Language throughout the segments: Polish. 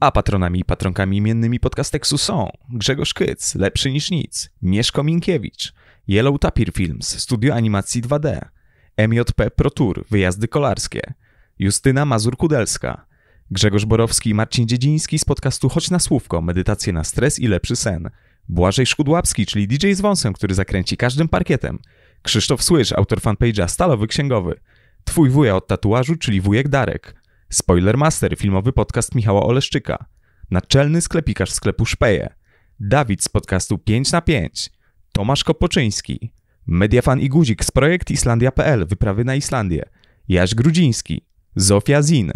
A patronami i patronkami imiennymi Podcasteksu są Grzegorz Kyc, Lepszy niż nic, Mieszko Minkiewicz, Yellow Tapir Films, Studio Animacji 2D, MJP Pro Tour, Wyjazdy Kolarskie, Justyna Mazur-Kudelska, Grzegorz Borowski i Marcin Dziedziński z podcastu Chodź na Słówko, medytacje na stres i lepszy sen, Błażej Szkudłapski, czyli DJ z wąsem, który zakręci każdym parkietem, Krzysztof Słysz, autor fanpage'a Stalowy Księgowy, Twój wuja od tatuażu, czyli wujek Darek, Spoiler Master, filmowy podcast Michała Oleszczyka, naczelny sklepikarz sklepu Szpeje, Dawid z podcastu 5 na 5, Tomasz Kopoczyński, Mediafan i Guzik z projekt Islandia.pl, wyprawy na Islandię, Jaś Grudziński, Zofia Zin,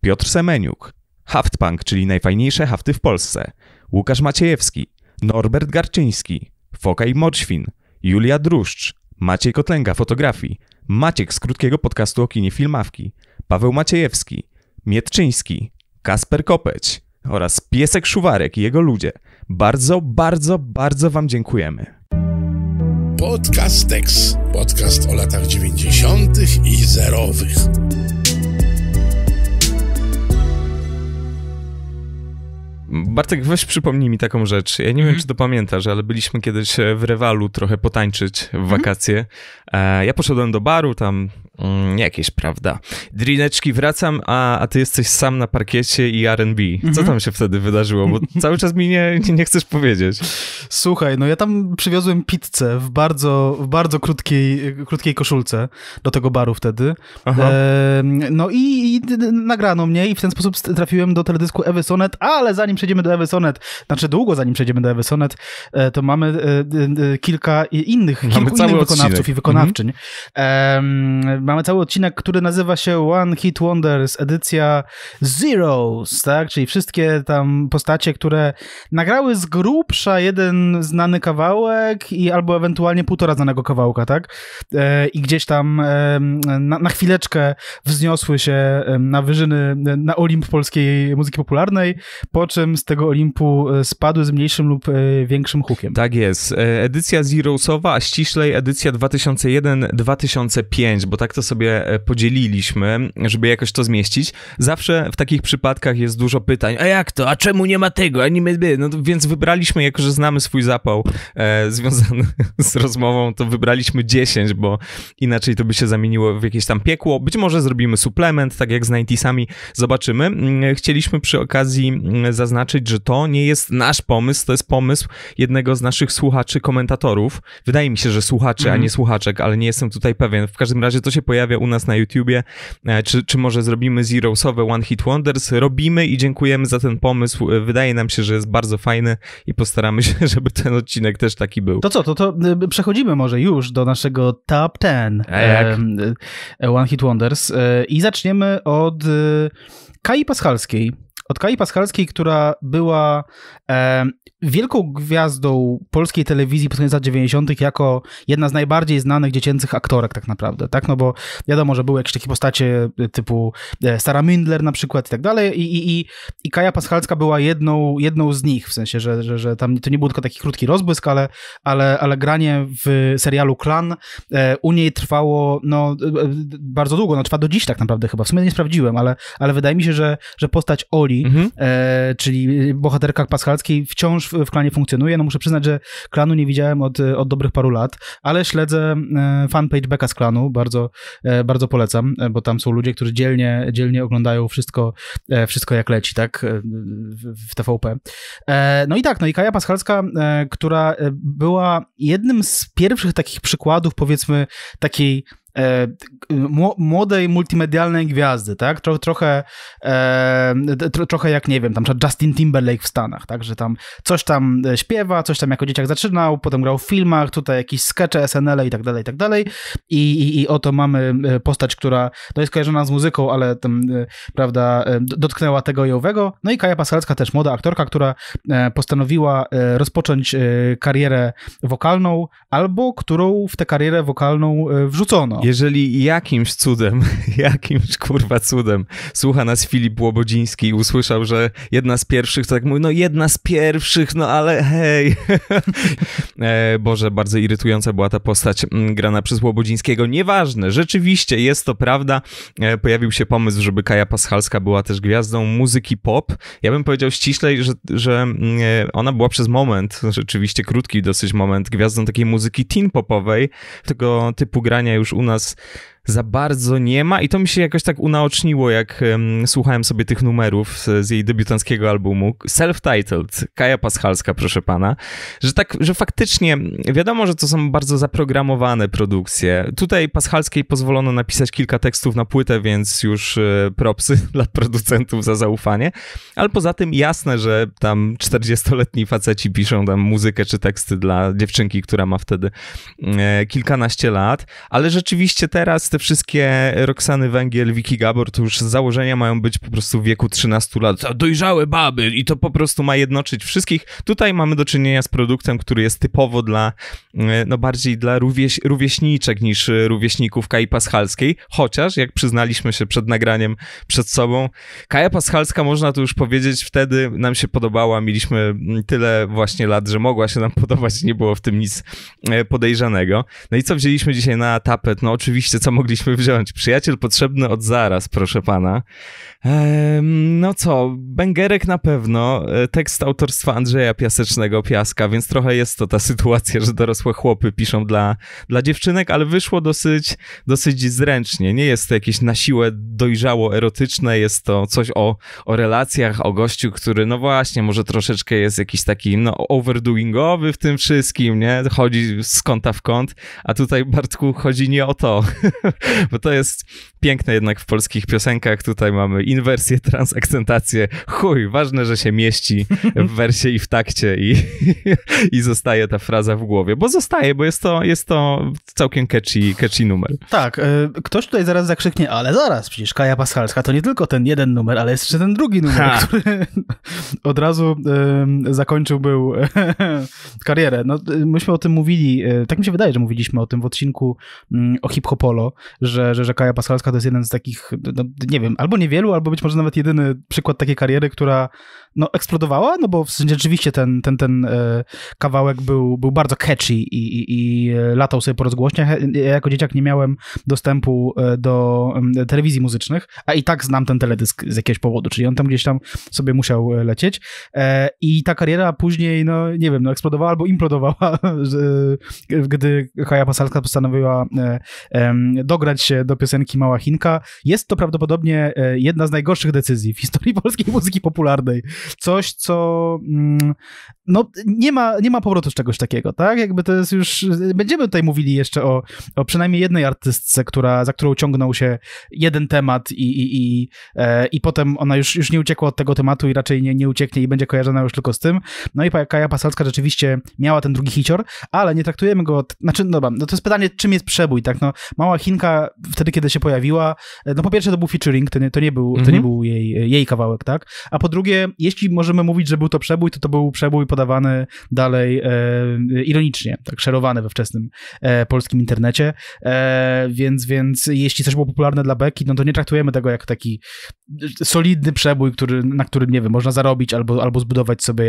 Piotr Semeniuk, Haftpunk, czyli najfajniejsze hafty w Polsce, Łukasz Maciejewski, Norbert Garczyński, Foka i Morświn, Julia Druszcz, Maciej Kotlęga fotografii, Maciek z krótkiego podcastu o kinie Filmawki, Paweł Maciejewski, Mietczyński, Kasper Kopeć oraz Piesek Szuwarek i jego ludzie. Bardzo, bardzo, bardzo wam dziękujemy. Podcastex. Podcast o latach 90. i zerowych. Bartek, weź przypomnij mi taką rzecz. Ja nie wiem, czy to pamiętasz, ale byliśmy kiedyś w Rewalu trochę potańczyć w wakacje. Ja poszedłem do baru, tam jakieś, prawda, drineczki, wracam, a ty jesteś sam na parkiecie i R&B. Co tam się wtedy wydarzyło? Bo cały czas mi nie chcesz powiedzieć. Słuchaj, no ja tam przywiozłem pizzę w bardzo krótkiej koszulce do tego baru wtedy. No i nagrano mnie i w ten sposób trafiłem do teledysku Ewy Sonet, ale zanim przejdziemy do Ewy Sonet, znaczy długo zanim przejdziemy do Ewy Sonet, to mamy kilku innych wykonawców i wykonawczyń. Mamy cały odcinek, który nazywa się One Hit Wonders, edycja Zeros, tak? Czyli wszystkie tam postacie, które nagrały z grubsza jeden znany kawałek i albo ewentualnie półtora znanego kawałka, tak? I gdzieś tam na chwileczkę wzniosły się na wyżyny, na Olimp polskiej muzyki popularnej, po czym z tego Olimpu spadły z mniejszym lub większym hukiem. Tak jest. Edycja Zerosowa, a ściślej edycja 2001-2005, bo tak to sobie podzieliliśmy, żeby jakoś to zmieścić. Zawsze w takich przypadkach jest dużo pytań. A jak to? A czemu nie ma tego? A nie ma... No więc wybraliśmy, jako że znamy swój zapał związany z rozmową, to wybraliśmy 10, bo inaczej to by się zamieniło w jakieś tam piekło. Być może zrobimy suplement, tak jak z 90'sami. Zobaczymy. Chcieliśmy przy okazji zaznaczyć, że to nie jest nasz pomysł, to jest pomysł jednego z naszych słuchaczy, komentatorów. Wydaje mi się, że słuchaczy, a nie słuchaczek, ale nie jestem tutaj pewien. W każdym razie to się pojawia u nas na YouTubie. Czy może zrobimy Zerosowe One Hit Wonders? Robimy i dziękujemy za ten pomysł. Wydaje nam się, że jest bardzo fajny i postaramy się, żeby ten odcinek też taki był. To co, to przechodzimy może już do naszego Top 10 One Hit Wonders i zaczniemy od Kaji Paschalskiej. Od Kai Paschalskiej, która była wielką gwiazdą polskiej telewizji pod koniec lat 90. jako jedna z najbardziej znanych dziecięcych aktorek tak naprawdę, tak? No bo wiadomo, że były jakieś takie postacie typu Sara Mindler na przykład i tak dalej i Kaja Paschalska była jedną z nich, w sensie, że tam to nie był tylko taki krótki rozbłysk, ale granie w serialu Klan u niej trwało no, bardzo długo, no trwa do dziś tak naprawdę chyba, w sumie nie sprawdziłem, ale wydaje mi się, że postać Oli, czyli bohaterka Paschalskiej, wciąż w Klanie funkcjonuje. No muszę przyznać, że Klanu nie widziałem od dobrych paru lat, ale śledzę fanpage Beka z Klanu, bardzo polecam, bo tam są ludzie, którzy dzielnie oglądają wszystko jak leci, tak, w TVP. No i tak, no i Kaja Paschalska, która była jednym z pierwszych takich przykładów, powiedzmy, takiej młodej, multimedialnej gwiazdy, tak? Trochę jak, nie wiem, tam Justin Timberlake w Stanach, tak? Że tam coś tam śpiewa, coś tam jako dzieciak zaczynał, potem grał w filmach, tutaj jakieś skecze, SNL-e i tak dalej, i tak dalej. I oto mamy postać, która no jest kojarzona z muzyką, ale tam, prawda, dotknęła tego i owego. No i Kaja Paschalska też, młoda aktorka, która postanowiła rozpocząć karierę wokalną, albo którą w tę karierę wokalną wrzucono. Jeżeli jakimś cudem słucha nas Filip Łobodziński i usłyszał, że jedna z pierwszych, to tak mówi, no jedna z pierwszych, no ale hej. Boże, bardzo irytująca była ta postać grana przez Łobodzińskiego. Nieważne, rzeczywiście jest to prawda. Pojawił się pomysł, żeby Kaja Paschalska była też gwiazdą muzyki pop. Ja bym powiedział ściślej, że ona była przez moment, rzeczywiście krótki dosyć moment, gwiazdą takiej muzyki teen popowej. Tego typu grania już u nas za bardzo nie ma i to mi się jakoś tak unaoczniło, jak słuchałem sobie tych numerów z jej debiutanckiego albumu, self-titled, Kaja Paschalska, proszę pana, że faktycznie wiadomo, że to są bardzo zaprogramowane produkcje. Tutaj Paschalskiej pozwolono napisać kilka tekstów na płytę, więc już propsy dla producentów za zaufanie, ale poza tym jasne, że tam 40-letni faceci piszą tam muzykę czy teksty dla dziewczynki, która ma wtedy kilkanaście lat, ale rzeczywiście teraz te wszystkie Roxany Węgiel, Wiki Gabor, to już z założenia mają być po prostu w wieku 13 lat. Dojrzałe baby i to po prostu ma jednoczyć wszystkich. Tutaj mamy do czynienia z produktem, który jest typowo dla, no bardziej dla rówieśniczek niż rówieśników Kai Paschalskiej, chociaż jak przyznaliśmy się przed nagraniem przed sobą, Kaja Paschalska, można tu już powiedzieć, wtedy nam się podobała, mieliśmy tyle właśnie lat, że mogła się nam podobać, nie było w tym nic podejrzanego. No i co wzięliśmy dzisiaj na tapet? No oczywiście, co mogliśmy wziąć? Przyjaciel potrzebny od zaraz, proszę pana. No co, bęgerek na pewno, tekst autorstwa Andrzeja Piasecznego, Piaska, więc trochę jest to ta sytuacja, że dorosłe chłopy piszą dla dziewczynek, ale wyszło dosyć zręcznie. Nie jest to jakieś na siłę dojrzało erotyczne, jest to coś o relacjach, o gościu, który no właśnie, może troszeczkę jest jakiś taki no overdoingowy w tym wszystkim, nie? Chodzi z kąta w kąt, a tutaj, Bartku, chodzi nie o to, bo to jest piękne jednak w polskich piosenkach. Tutaj mamy inwersję, transakcentację. Chuj, ważne, że się mieści w wersie i w takcie i zostaje ta fraza w głowie. Bo zostaje, bo jest to całkiem catchy numer. Tak, ktoś tutaj zaraz zakrzyknie, ale zaraz, przecież Kaja Paschalska to nie tylko ten jeden numer, ale jeszcze ten drugi numer, który od razu zakończył był karierę. No, myśmy o tym mówili, tak mi się wydaje, że mówiliśmy o tym w odcinku o hip-hopolo, że Kaja Paschalska to jest jeden z takich, no, nie wiem, albo niewielu, albo być może nawet jedyny przykład takiej kariery, która no, eksplodowała, no bo rzeczywiście ten kawałek był bardzo catchy i latał sobie po rozgłośniach. Ja jako dzieciak nie miałem dostępu do telewizji muzycznych, a i tak znam ten teledysk z jakiegoś powodu, czyli on tam gdzieś tam sobie musiał lecieć i ta kariera później, no nie wiem, no, eksplodowała albo implodowała, gdy Kaja Paschalska postanowiła dograć się do piosenki Mała Chinka. Jest to prawdopodobnie jedna z najgorszych decyzji w historii polskiej muzyki popularnej. Coś, co no, nie ma powrotu z czegoś takiego, tak? Jakby to jest już... Będziemy tutaj mówili jeszcze o przynajmniej jednej artystce, za którą ciągnął się jeden temat i potem ona już nie uciekła od tego tematu i raczej nie ucieknie i będzie kojarzona już tylko z tym. No i Kaja Paschalska rzeczywiście miała ten drugi hicior, ale nie traktujemy go... Znaczy, dobra, no to jest pytanie, czym jest przebój, tak? No, Mała Chinka wtedy, kiedy się pojawiła, no po pierwsze to był featuring, to nie był jej kawałek, tak? A po drugie, jeśli możemy mówić, że był to przebój, to był przebój podawany dalej ironicznie, tak szerowany we wczesnym polskim internecie, więc jeśli coś było popularne dla beki, no to nie traktujemy tego jak taki solidny przebój, na którym, nie wiem, można zarobić albo zbudować sobie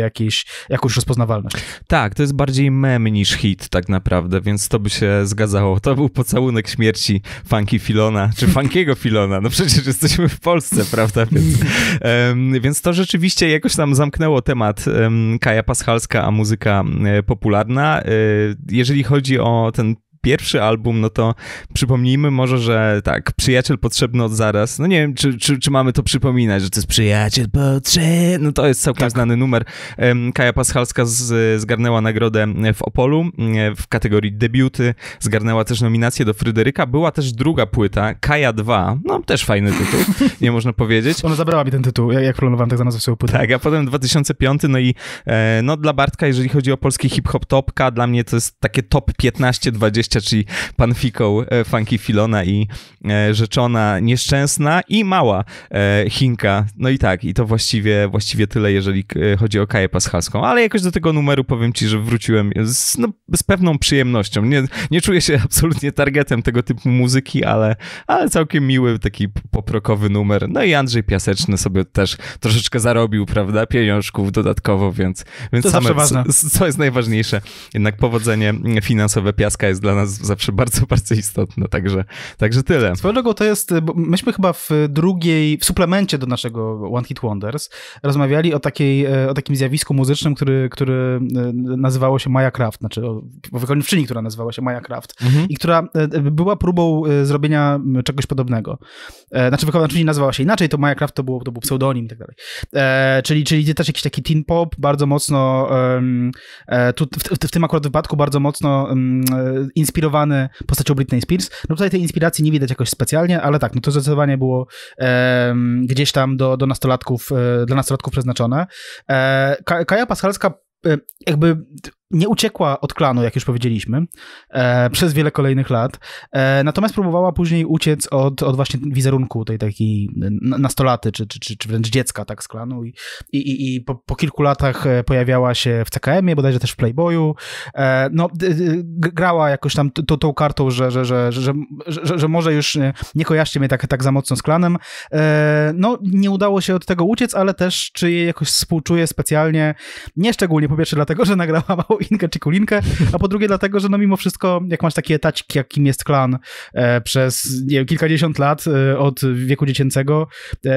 jakąś rozpoznawalność. Tak, to jest bardziej mem niż hit tak naprawdę, więc to by się zgadzało. To był pocałunek śmierci Funky Filona, czy Funkiego Filona, no przecież jesteśmy w Polsce, prawda? Więc to rzeczywiście jakoś tam zamknęło temat Kaja Paschalska, a muzyka popularna. Jeżeli chodzi o ten pierwszy album, no to przypomnijmy może, że tak, przyjaciel potrzebny od zaraz, no nie wiem, czy mamy to przypominać, że to jest przyjaciel potrzebny, no to jest całkiem znany numer. Kaja Paschalska zgarnęła nagrodę w Opolu w kategorii debiuty, zgarnęła też nominację do Fryderyka, była też druga płyta, Kaja 2, no też fajny tytuł, nie można powiedzieć. Ona zabrała mi ten tytuł, jak planowałem, tak znalazłem sobie płytę. Tak, a potem 2005, no i no dla Bartka, jeżeli chodzi o polski hip-hop topka, dla mnie to jest takie top 15-20 szczęścia, czyli pan Fikoł, Funky Filona i rzeczona nieszczęsna i mała Chinka. No i tak, i to właściwie tyle, jeżeli chodzi o Kaję Paschalską. Ale jakoś do tego numeru powiem ci, że wróciłem z pewną przyjemnością. Nie czuję się absolutnie targetem tego typu muzyki, ale całkiem miły, taki poprokowy numer. No i Andrzej Piaseczny sobie też troszeczkę zarobił, prawda, pieniążków dodatkowo, więc to same, co jest najważniejsze. Jednak powodzenie finansowe Piaska jest dla nas zawsze bardzo, bardzo istotne, także tyle. Swoją drogą to jest, bo myśmy chyba w suplemencie do naszego One Hit Wonders rozmawiali o takim zjawisku muzycznym, który nazywało się Maya Craft, znaczy o wykonawczyni, która nazywała się Maya Craft i która była próbą zrobienia czegoś podobnego. Znaczy wykonawczyni nazywała się inaczej, to Maya Craft to był pseudonim i tak dalej. Czyli też jakiś taki teen pop, bardzo mocno w tym akurat wypadku bardzo mocno inspirowany postacią Britney Spears. No tutaj tej inspiracji nie widać jakoś specjalnie, ale tak, no to zdecydowanie było gdzieś tam dla nastolatków przeznaczone. Kaja Paschalska jakby nie uciekła od Klanu, jak już powiedzieliśmy, przez wiele kolejnych lat. Natomiast próbowała później uciec od właśnie wizerunku tej takiej nastolaty, czy wręcz dziecka tak z Klanu. I po kilku latach pojawiała się w CKM-ie, bodajże też w Playboyu. No, grała jakoś tam tą kartą, że może już nie kojarzcie mnie tak za mocno z Klanem. No, nie udało się od tego uciec, ale też czy jej jakoś współczuję specjalnie. Nie szczególnie, po pierwsze dlatego, że nagrała mało Inkę czy Kulinkę, a po drugie dlatego, że no mimo wszystko, jak masz taki etacik, jakim jest Klan przez nie wiem, kilkadziesiąt lat od wieku dziecięcego,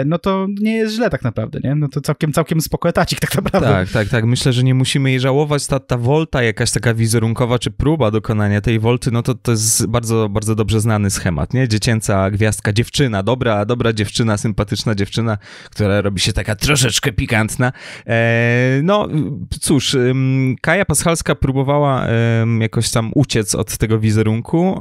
no to nie jest źle tak naprawdę, nie? No to całkiem spoko etacik tak naprawdę. Tak. Myślę, że nie musimy jej żałować. Ta wolta jakaś taka wizerunkowa, czy próba dokonania tej wolty, no to jest bardzo, bardzo dobrze znany schemat, nie? Dziecięca gwiazdka, dziewczyna, dobra dziewczyna, sympatyczna dziewczyna, która robi się taka troszeczkę pikantna. No cóż, Kaja Paschalska próbowała jakoś tam uciec od tego wizerunku.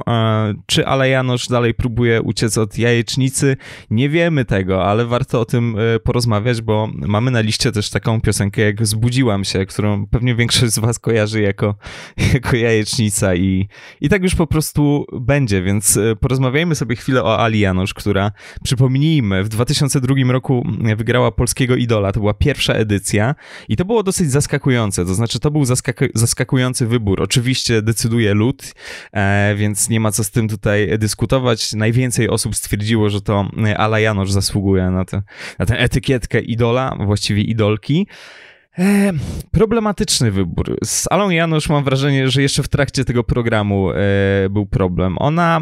Czy Ala Janosz dalej próbuje uciec od jajecznicy? Nie wiemy tego, ale warto o tym porozmawiać, bo mamy na liście też taką piosenkę jak Zbudziłam się, którą pewnie większość z was kojarzy jako jajecznica i tak już po prostu będzie, więc porozmawiajmy sobie chwilę o Ali Janosz, która, przypomnijmy, w 2002 roku wygrała Polskiego Idola. To była pierwsza edycja i to było dosyć zaskakujące, to znaczy to był zaskakujący wybór. Oczywiście decyduje lud, więc nie ma co z tym tutaj dyskutować. Najwięcej osób stwierdziło, że to Ala Janosz zasługuje na tę etykietkę idola, właściwie idolki. Problematyczny wybór. Z Alą Janosz mam wrażenie, że jeszcze w trakcie tego programu był problem. Ona,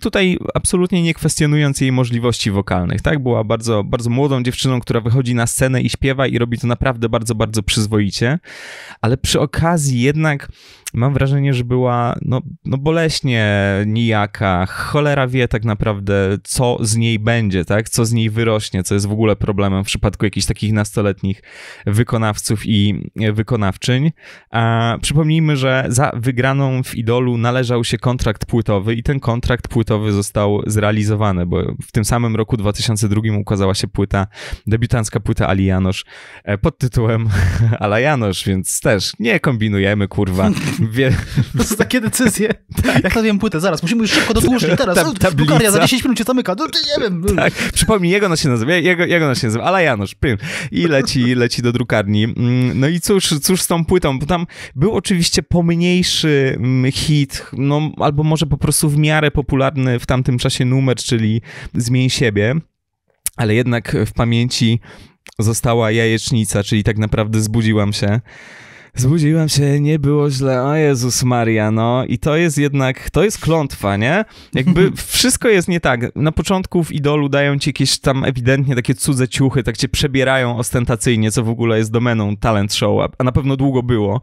tutaj absolutnie nie kwestionując jej możliwości wokalnych, tak? Była bardzo, bardzo młodą dziewczyną, która wychodzi na scenę i śpiewa i robi to naprawdę bardzo, bardzo przyzwoicie, ale przy okazji jednak mam wrażenie, że była no boleśnie nijaka, cholera wie tak naprawdę, co z niej będzie, tak? Co z niej wyrośnie, co jest w ogóle problemem w przypadku jakichś takich nastoletnich wykonawców i wykonawczyń. Przypomnijmy, że za wygraną w Idolu należał się kontrakt płytowy i ten kontrakt płytowy został zrealizowany, bo w tym samym roku 2002 ukazała się płyta, debiutancka płyta Ali Janosz pod tytułem Ala Janosz, więc też nie kombinujemy, kurwa. To są takie decyzje. Tak. Jak nazwiemy płytę? Zaraz, musimy już szybko dotłuszczyć teraz. Bukaria za 10 minut się zamyka. No, nie wiem. Tak. Przypomnij, jak ona się nazywa. Jak ona się nazywa? Ala Janosz. Pym. I leci do drukarni. No i cóż z tą płytą? Bo tam był oczywiście pomniejszy hit, no albo może po prostu w miarę popularny w tamtym czasie numer, czyli Zmień siebie. Ale jednak w pamięci została jajecznica, czyli tak naprawdę Zbudziłam się. Zbudziłam się, nie było źle, o Jezus Maria, no i to jest jednak, to jest klątwa, nie? Jakby wszystko jest nie tak. Na początku w Idolu dają ci jakieś tam ewidentnie takie cudze ciuchy, tak cię przebierają ostentacyjnie, co w ogóle jest domeną talent show, a na pewno długo było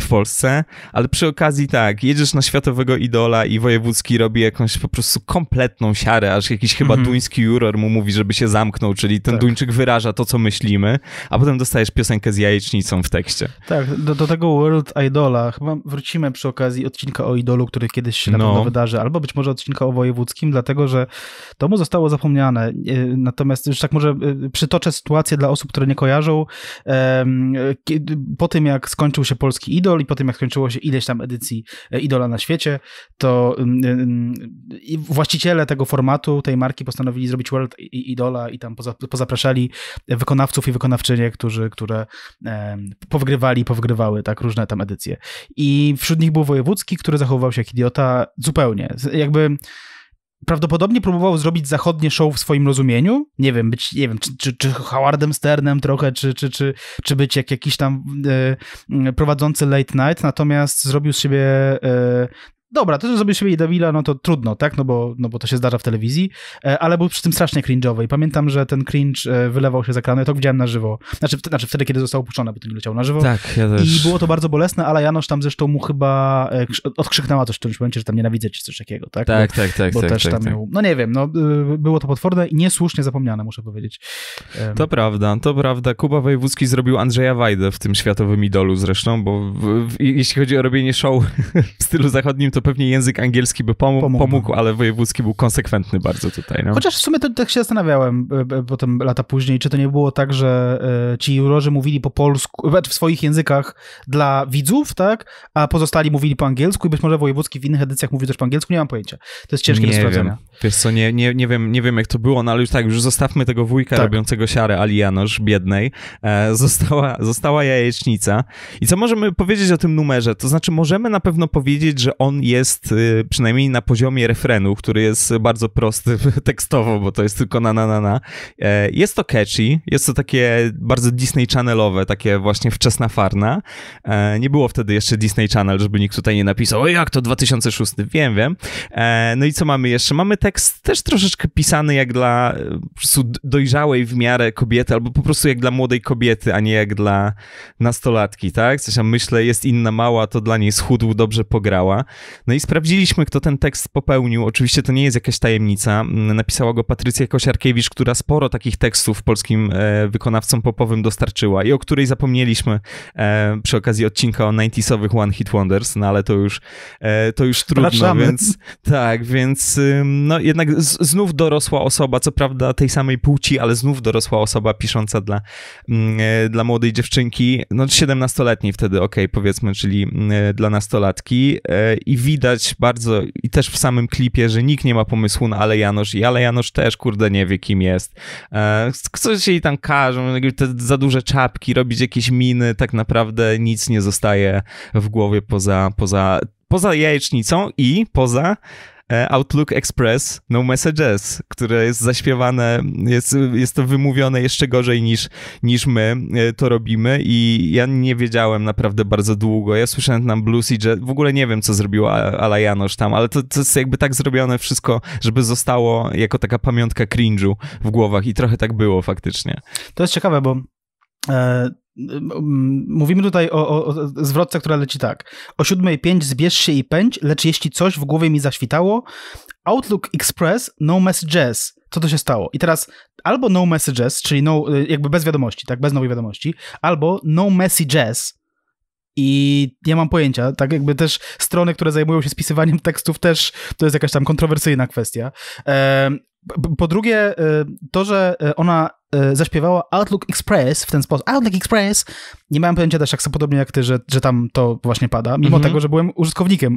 w Polsce, ale przy okazji tak, jedziesz na Światowego Idola i wojewódzki robi jakąś po prostu kompletną siarę, aż jakiś chyba duński juror mu mówi, żeby się zamknął, czyli ten Duńczyk wyraża to, co myślimy, a potem dostajesz piosenkę z jajecznicą w tekście. Tak, do tego World Idola. Chyba wrócimy przy okazji odcinka o Idolu, który kiedyś się na pewno wydarzy, albo być może odcinka o wojewódzkim, dlatego że to mu zostało zapomniane. Natomiast już tak może przytoczę sytuację dla osób, które nie kojarzą. Po tym, jak skończył się Polski Idol i po tym, jak skończyło się ileś tam edycji Idola na świecie, to właściciele tego formatu, tej marki postanowili zrobić World Idola i tam pozapraszali wykonawców i wykonawczynie, które powygrywały tak różne tam edycje. I wśród nich był wojewódzki, który zachowywał się jak idiota zupełnie. Jakby prawdopodobnie próbował zrobić zachodnie show w swoim rozumieniu. Nie wiem, być, nie wiem, czy Howardem Sternem trochę, czy być jak jakiś tam prowadzący late night, natomiast zrobił z siebie... Dobra, to, że zrobił sobie Dawida, no to trudno, tak? No bo to się zdarza w telewizji, ale był przy tym strasznie cringe'owy i pamiętam, że ten cringe wylewał się z ekranu, ja to widziałem na żywo. Znaczy wtedy, kiedy został opuszczony, bo to nie leciało na żywo. Tak, ja też. I było to bardzo bolesne, ale Janosz tam zresztą mu chyba odkrzyknęła coś w którymś momencie, że tam nienawidzę czy coś takiego, tak? Tak. No nie wiem, no było to potworne i niesłusznie zapomniane, muszę powiedzieć. To prawda. Kuba Wojewódzki zrobił Andrzeja Wajdę w tym światowym idolu zresztą, bo jeśli chodzi o robienie show w stylu zachodnim, to pewnie język angielski by pomógł, ale wojewódzki był konsekwentny bardzo tutaj. No. Chociaż w sumie to tak się zastanawiałem potem lata później, czy to nie było tak, że ci jurorzy mówili po polsku, w swoich językach dla widzów, tak? A pozostali mówili po angielsku i być może wojewódzki w innych edycjach mówi też po angielsku, nie mam pojęcia. To jest ciężkie do sprawdzenia. Wiesz co, nie wiem jak to było, no ale już zostawmy tego wujka robiącego siarę, Ali Janosz, biednej. Została jajecznica. I co możemy powiedzieć o tym numerze? To znaczy możemy na pewno powiedzieć, że on jest przynajmniej na poziomie refrenu, który jest bardzo prosty tekstowo, bo to jest tylko na. Jest to catchy, jest to takie bardzo Disney Channelowe, takie właśnie wczesna farna. Nie było wtedy jeszcze Disney Channel, żeby nikt tutaj nie napisał, o jak to 2006, wiem. No i co mamy jeszcze? Mamy tekst też troszeczkę pisany jak dla dojrzałej w miarę kobiety, albo po prostu jak dla młodej kobiety, a nie jak dla nastolatki, tak? Coś tam myślę, jest inna mała, to dla niej schudł, dobrze pograła. No i sprawdziliśmy, kto ten tekst popełnił. Oczywiście to nie jest jakaś tajemnica. Napisała go Patrycja Kosiarkiewicz, która sporo takich tekstów polskim wykonawcom popowym dostarczyła i o której zapomnieliśmy przy okazji odcinka o 90'sowych One Hit Wonders, no ale to już trudno, więc jednak znów dorosła osoba, co prawda tej samej płci, ale znów dorosła osoba pisząca dla młodej dziewczynki, no 17-letniej wtedy, powiedzmy, czyli dla nastolatki. I widać bardzo, i też w samym klipie, że nikt nie ma pomysłu na Ale Janosz i Ale Janosz też, kurde, nie wie, kim jest. Coś jej tam każą, te za duże czapki, robić jakieś miny, tak naprawdę nic nie zostaje w głowie poza jajecznicą i poza Outlook Express, No Messages, które jest zaśpiewane, jest to wymówione jeszcze gorzej niż my to robimy i ja nie wiedziałem naprawdę bardzo długo. Ja słyszałem tam blues i jazz, w ogóle nie wiem, co zrobiła Ala Janosz tam, ale to jest jakby tak zrobione wszystko, żeby zostało jako taka pamiątka cringe'u w głowach i trochę tak było faktycznie. To jest ciekawe, bo... Mówimy tutaj o zwrotce, która leci tak. O 7:05 zbierz się i pędź, lecz jeśli coś w głowie mi zaświtało, Outlook Express, No Messages. Co to się stało? I teraz albo No Messages, czyli no, jakby bez wiadomości, tak, bez nowej wiadomości, albo No Messages. I nie mam pojęcia, tak jakby też strony, które zajmują się spisywaniem tekstów też, to jest jakaś tam kontrowersyjna kwestia. Po drugie, to, że ona zaśpiewała Outlook Express w ten sposób. Outlook Express! Nie miałem pojęcia też, podobnie jak ty, że tam to właśnie pada, mimo tego, że byłem użytkownikiem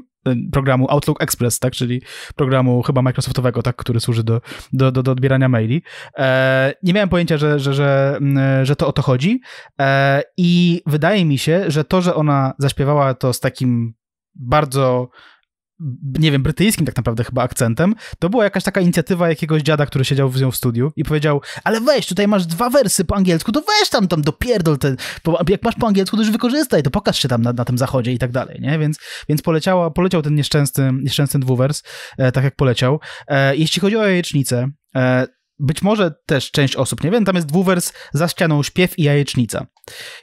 programu Outlook Express, tak, czyli programu chyba Microsoftowego, tak, który służy do odbierania maili. Nie miałem pojęcia, że to o to chodzi i wydaje mi się, że to, że ona zaśpiewała to z takim bardzo... nie wiem, brytyjskim tak naprawdę chyba akcentem, to była jakaś taka inicjatywa jakiegoś dziada, który siedział z nią w studiu i powiedział, ale weź, tutaj masz 2 wersy po angielsku, to weź tam dopierdol ten, jak masz po angielsku, to już wykorzystaj, to pokaż się tam na tym zachodzie i tak dalej, nie? Więc poleciał ten nieszczęsny dwuwers, tak jak poleciał. Jeśli chodzi o jajecznicę, być może też część osób nie wiem, tam jest dwuwers za ścianą śpiew i jajecznica.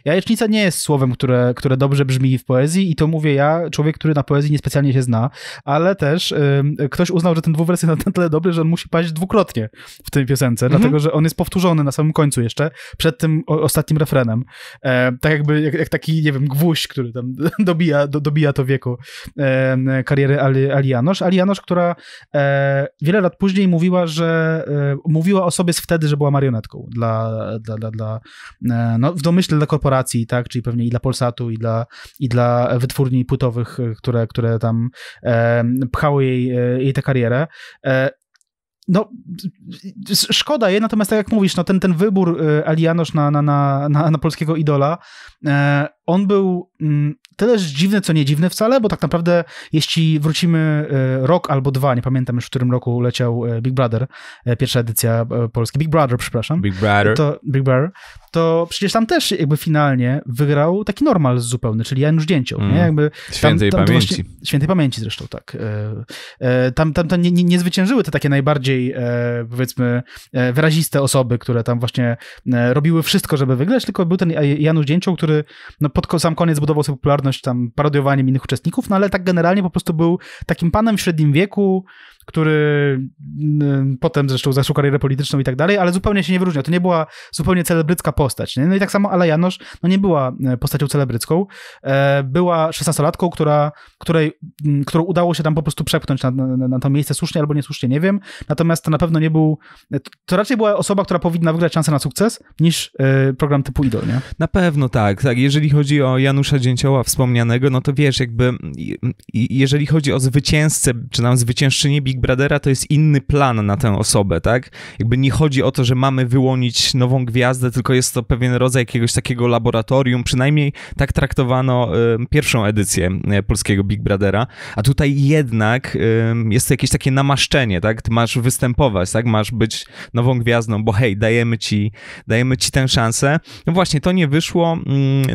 Jajecznica nie jest słowem, które dobrze brzmi w poezji i to mówię ja, człowiek, który na poezji niespecjalnie się zna, ale też ktoś uznał, że ten dwuwers jest na tyle dobry, że on musi paść dwukrotnie w tej piosence, dlatego, że on jest powtórzony na samym końcu jeszcze, przed tym ostatnim refrenem. Tak jakby, jak taki, nie wiem, gwóźdź, który tam dobija to wieku kariery Ali Janosz. Ali Janosz, która wiele lat później mówiła, że mówiła o sobie z wtedy, że była marionetką no, w domyśle dla korporacji, tak, czyli pewnie i dla Polsatu, i dla wytwórni płytowych, które tam pchały jej tę karierę. No, szkoda jej, natomiast tak jak mówisz, no, ten wybór Ali Janosz na polskiego idola, on był tyleż dziwny, co nie dziwny wcale, bo tak naprawdę jeśli wrócimy rok albo dwa, nie pamiętam już, w którym roku leciał Big Brother, pierwsza edycja Polski, Big Brother, to przecież tam też jakby finalnie wygrał taki normal zupełny, czyli Janusz Dzięcioł. Nie? Jakby świętej pamięci zresztą, tak. Tam nie zwyciężyły te takie najbardziej, powiedzmy, wyraziste osoby, które tam właśnie robiły wszystko, żeby wygrać, tylko był ten Janusz Dzięcioł, który no, pod sam koniec budował sobie popularność tam parodiowaniem innych uczestników, no ale tak generalnie po prostu był takim panem w średnim wieku, który potem zresztą zaczął karierę polityczną i tak dalej, ale zupełnie się nie wyróżniał. To nie była zupełnie celebrycka postać. Nie? No i tak samo Ala Janosz no nie była postacią celebrycką. Była 16-latką, którą udało się tam po prostu przepchnąć na to miejsce słusznie albo niesłusznie, nie wiem. Natomiast to na pewno nie był... To raczej była osoba, która powinna wygrać szansę na sukces, niż program typu Idol, nie? Na pewno tak. Tak. Jeżeli chodzi o Janusza Dzięcioła wspomnianego, no to wiesz, jakby jeżeli chodzi o zwycięzcę, czy nam zwyciężczynię Big Brothera, to jest inny plan na tę osobę, tak? Jakby nie chodzi o to, że mamy wyłonić nową gwiazdę, tylko jest to pewien rodzaj jakiegoś takiego laboratorium, przynajmniej tak traktowano pierwszą edycję polskiego Big Brothera, a tutaj jednak jest to jakieś takie namaszczenie, tak? Ty masz występować, tak? Masz być nową gwiazdą, bo hej, dajemy ci tę szansę. No właśnie, to nie wyszło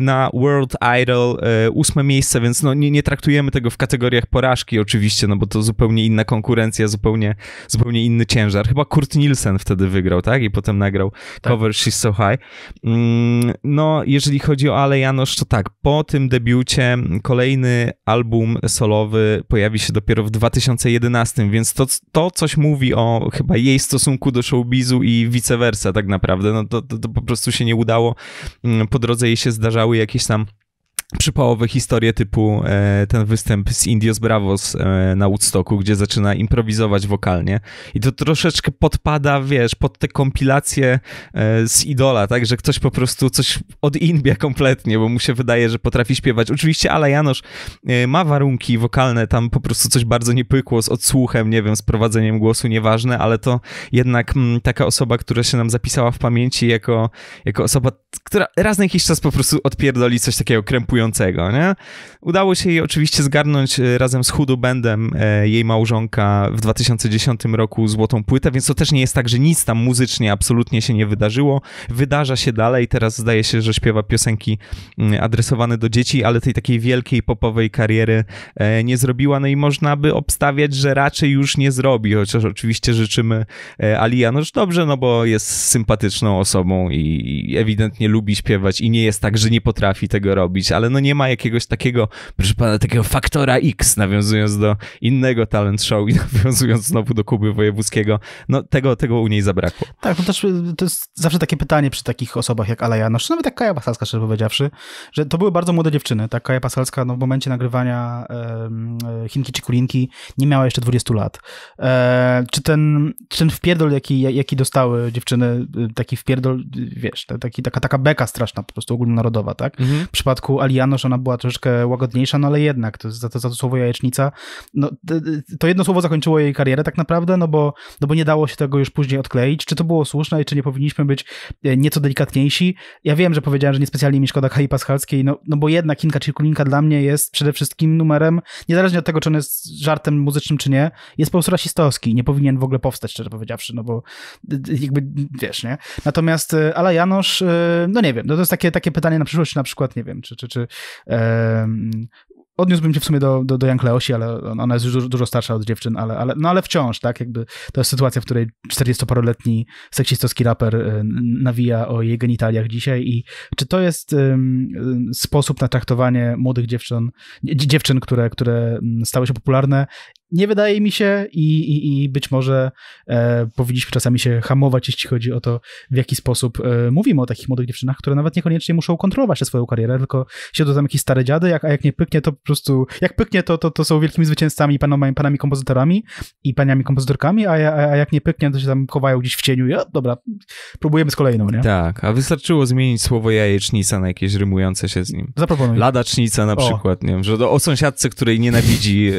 na World Idol 8. miejsce, więc no nie traktujemy tego w kategoriach porażki oczywiście, no bo to zupełnie inna konkurencja, zupełnie inny ciężar. Chyba Kurt Nielsen wtedy wygrał, tak? I potem nagrał cover She's So High. No, jeżeli chodzi o Ale Janosz, to tak, po tym debiucie kolejny album solowy pojawi się dopiero w 2011, więc to coś mówi o chyba jej stosunku do showbizu i vice versa tak naprawdę. No to po prostu się nie udało. Po drodze jej się zdarzały jakieś tam przypałowe historie typu ten występ z Indios Bravos na Woodstocku, gdzie zaczyna improwizować wokalnie i to troszeczkę podpada, wiesz, pod te kompilacje z Idola, tak, że ktoś po prostu coś odinbia kompletnie, bo mu się wydaje, że potrafi śpiewać. Oczywiście Ala Janosz ma warunki wokalne, tam po prostu coś bardzo nie pykło z odsłuchem, nie wiem, z prowadzeniem głosu, nieważne, ale to jednak taka osoba, która się nam zapisała w pamięci jako osoba, która raz na jakiś czas po prostu odpierdoli coś takiego krępu. Nie? Udało się jej oczywiście zgarnąć razem z Chudu Bendem, jej małżonka, w 2010 roku złotą płytę, więc to też nie jest tak, że nic tam muzycznie absolutnie się nie wydarzyło. Wydarza się dalej, teraz zdaje się, że śpiewa piosenki adresowane do dzieci, ale tej takiej wielkiej popowej kariery nie zrobiła, no i można by obstawiać, że raczej już nie zrobi, chociaż oczywiście życzymy Ali Janosz dobrze, no bo jest sympatyczną osobą i ewidentnie lubi śpiewać i nie jest tak, że nie potrafi tego robić, ale no nie ma jakiegoś takiego, proszę pana, takiego faktora X, nawiązując do innego talent show i nawiązując znowu do Kuby Wojewódzkiego. No tego u niej zabrakło. Tak, no też to jest zawsze takie pytanie przy takich osobach jak Ala Janosz, nawet jak Kaja Paschalska, szczerze powiedziawszy, że to były bardzo młode dziewczyny, tak? Kaja Paschalska no, w momencie nagrywania Chinki czy Kulinki nie miała jeszcze 20 lat. Czy ten wpierdol, jaki dostały dziewczyny, taki wpierdol, wiesz, taka beka straszna, po prostu ogólnonarodowa, tak? W przypadku Ali Janosz ona była troszeczkę łagodniejsza, no ale jednak, to słowo jajecznica, no, to jedno słowo zakończyło jej karierę tak naprawdę, no bo nie dało się tego już później odkleić. Czy to było słuszne i czy nie powinniśmy być nieco delikatniejsi? Ja wiem, że powiedziałem, że niespecjalnie mi szkoda Kai Paschalskiej, no bo jednak Chinka czy Kulinka dla mnie jest przede wszystkim numerem, niezależnie od tego, czy on jest żartem muzycznym, czy nie, jest po prostu rasistowski, nie powinien w ogóle powstać, szczerze powiedziawszy, no bo jakby, wiesz, nie? Natomiast Ala Janosz, no nie wiem, no to jest takie pytanie na przyszłość, na przykład, nie wiem, czy Odniósłbym się w sumie do Jan Kleosi, ale ona jest już dużo starsza od dziewczyn, ale wciąż, tak? Jakby to jest sytuacja, w której 40-paroletni seksistowski raper nawija o jej genitaliach dzisiaj. I czy to jest sposób na traktowanie młodych dziewczyn, które stały się popularne? Nie wydaje mi się i być może powinniśmy czasami się hamować, jeśli chodzi o to, w jaki sposób mówimy o takich młodych dziewczynach, które nawet niekoniecznie muszą kontrolować swoją karierę, tylko siedzą tam jakieś stare dziady, a jak nie pyknie, to po prostu, jak pyknie, to są wielkimi zwycięzcami, panami kompozytorami i paniami kompozytorkami, a jak nie pyknie, to się tam chowają gdzieś w cieniu i o, dobra, próbujemy z kolejną, nie? Tak, a wystarczyło zmienić słowo jajecznica na jakieś rymujące się z nim. Zaproponuję. Ladacznica na przykład, nie wiem, że o sąsiadce, której nienawidzi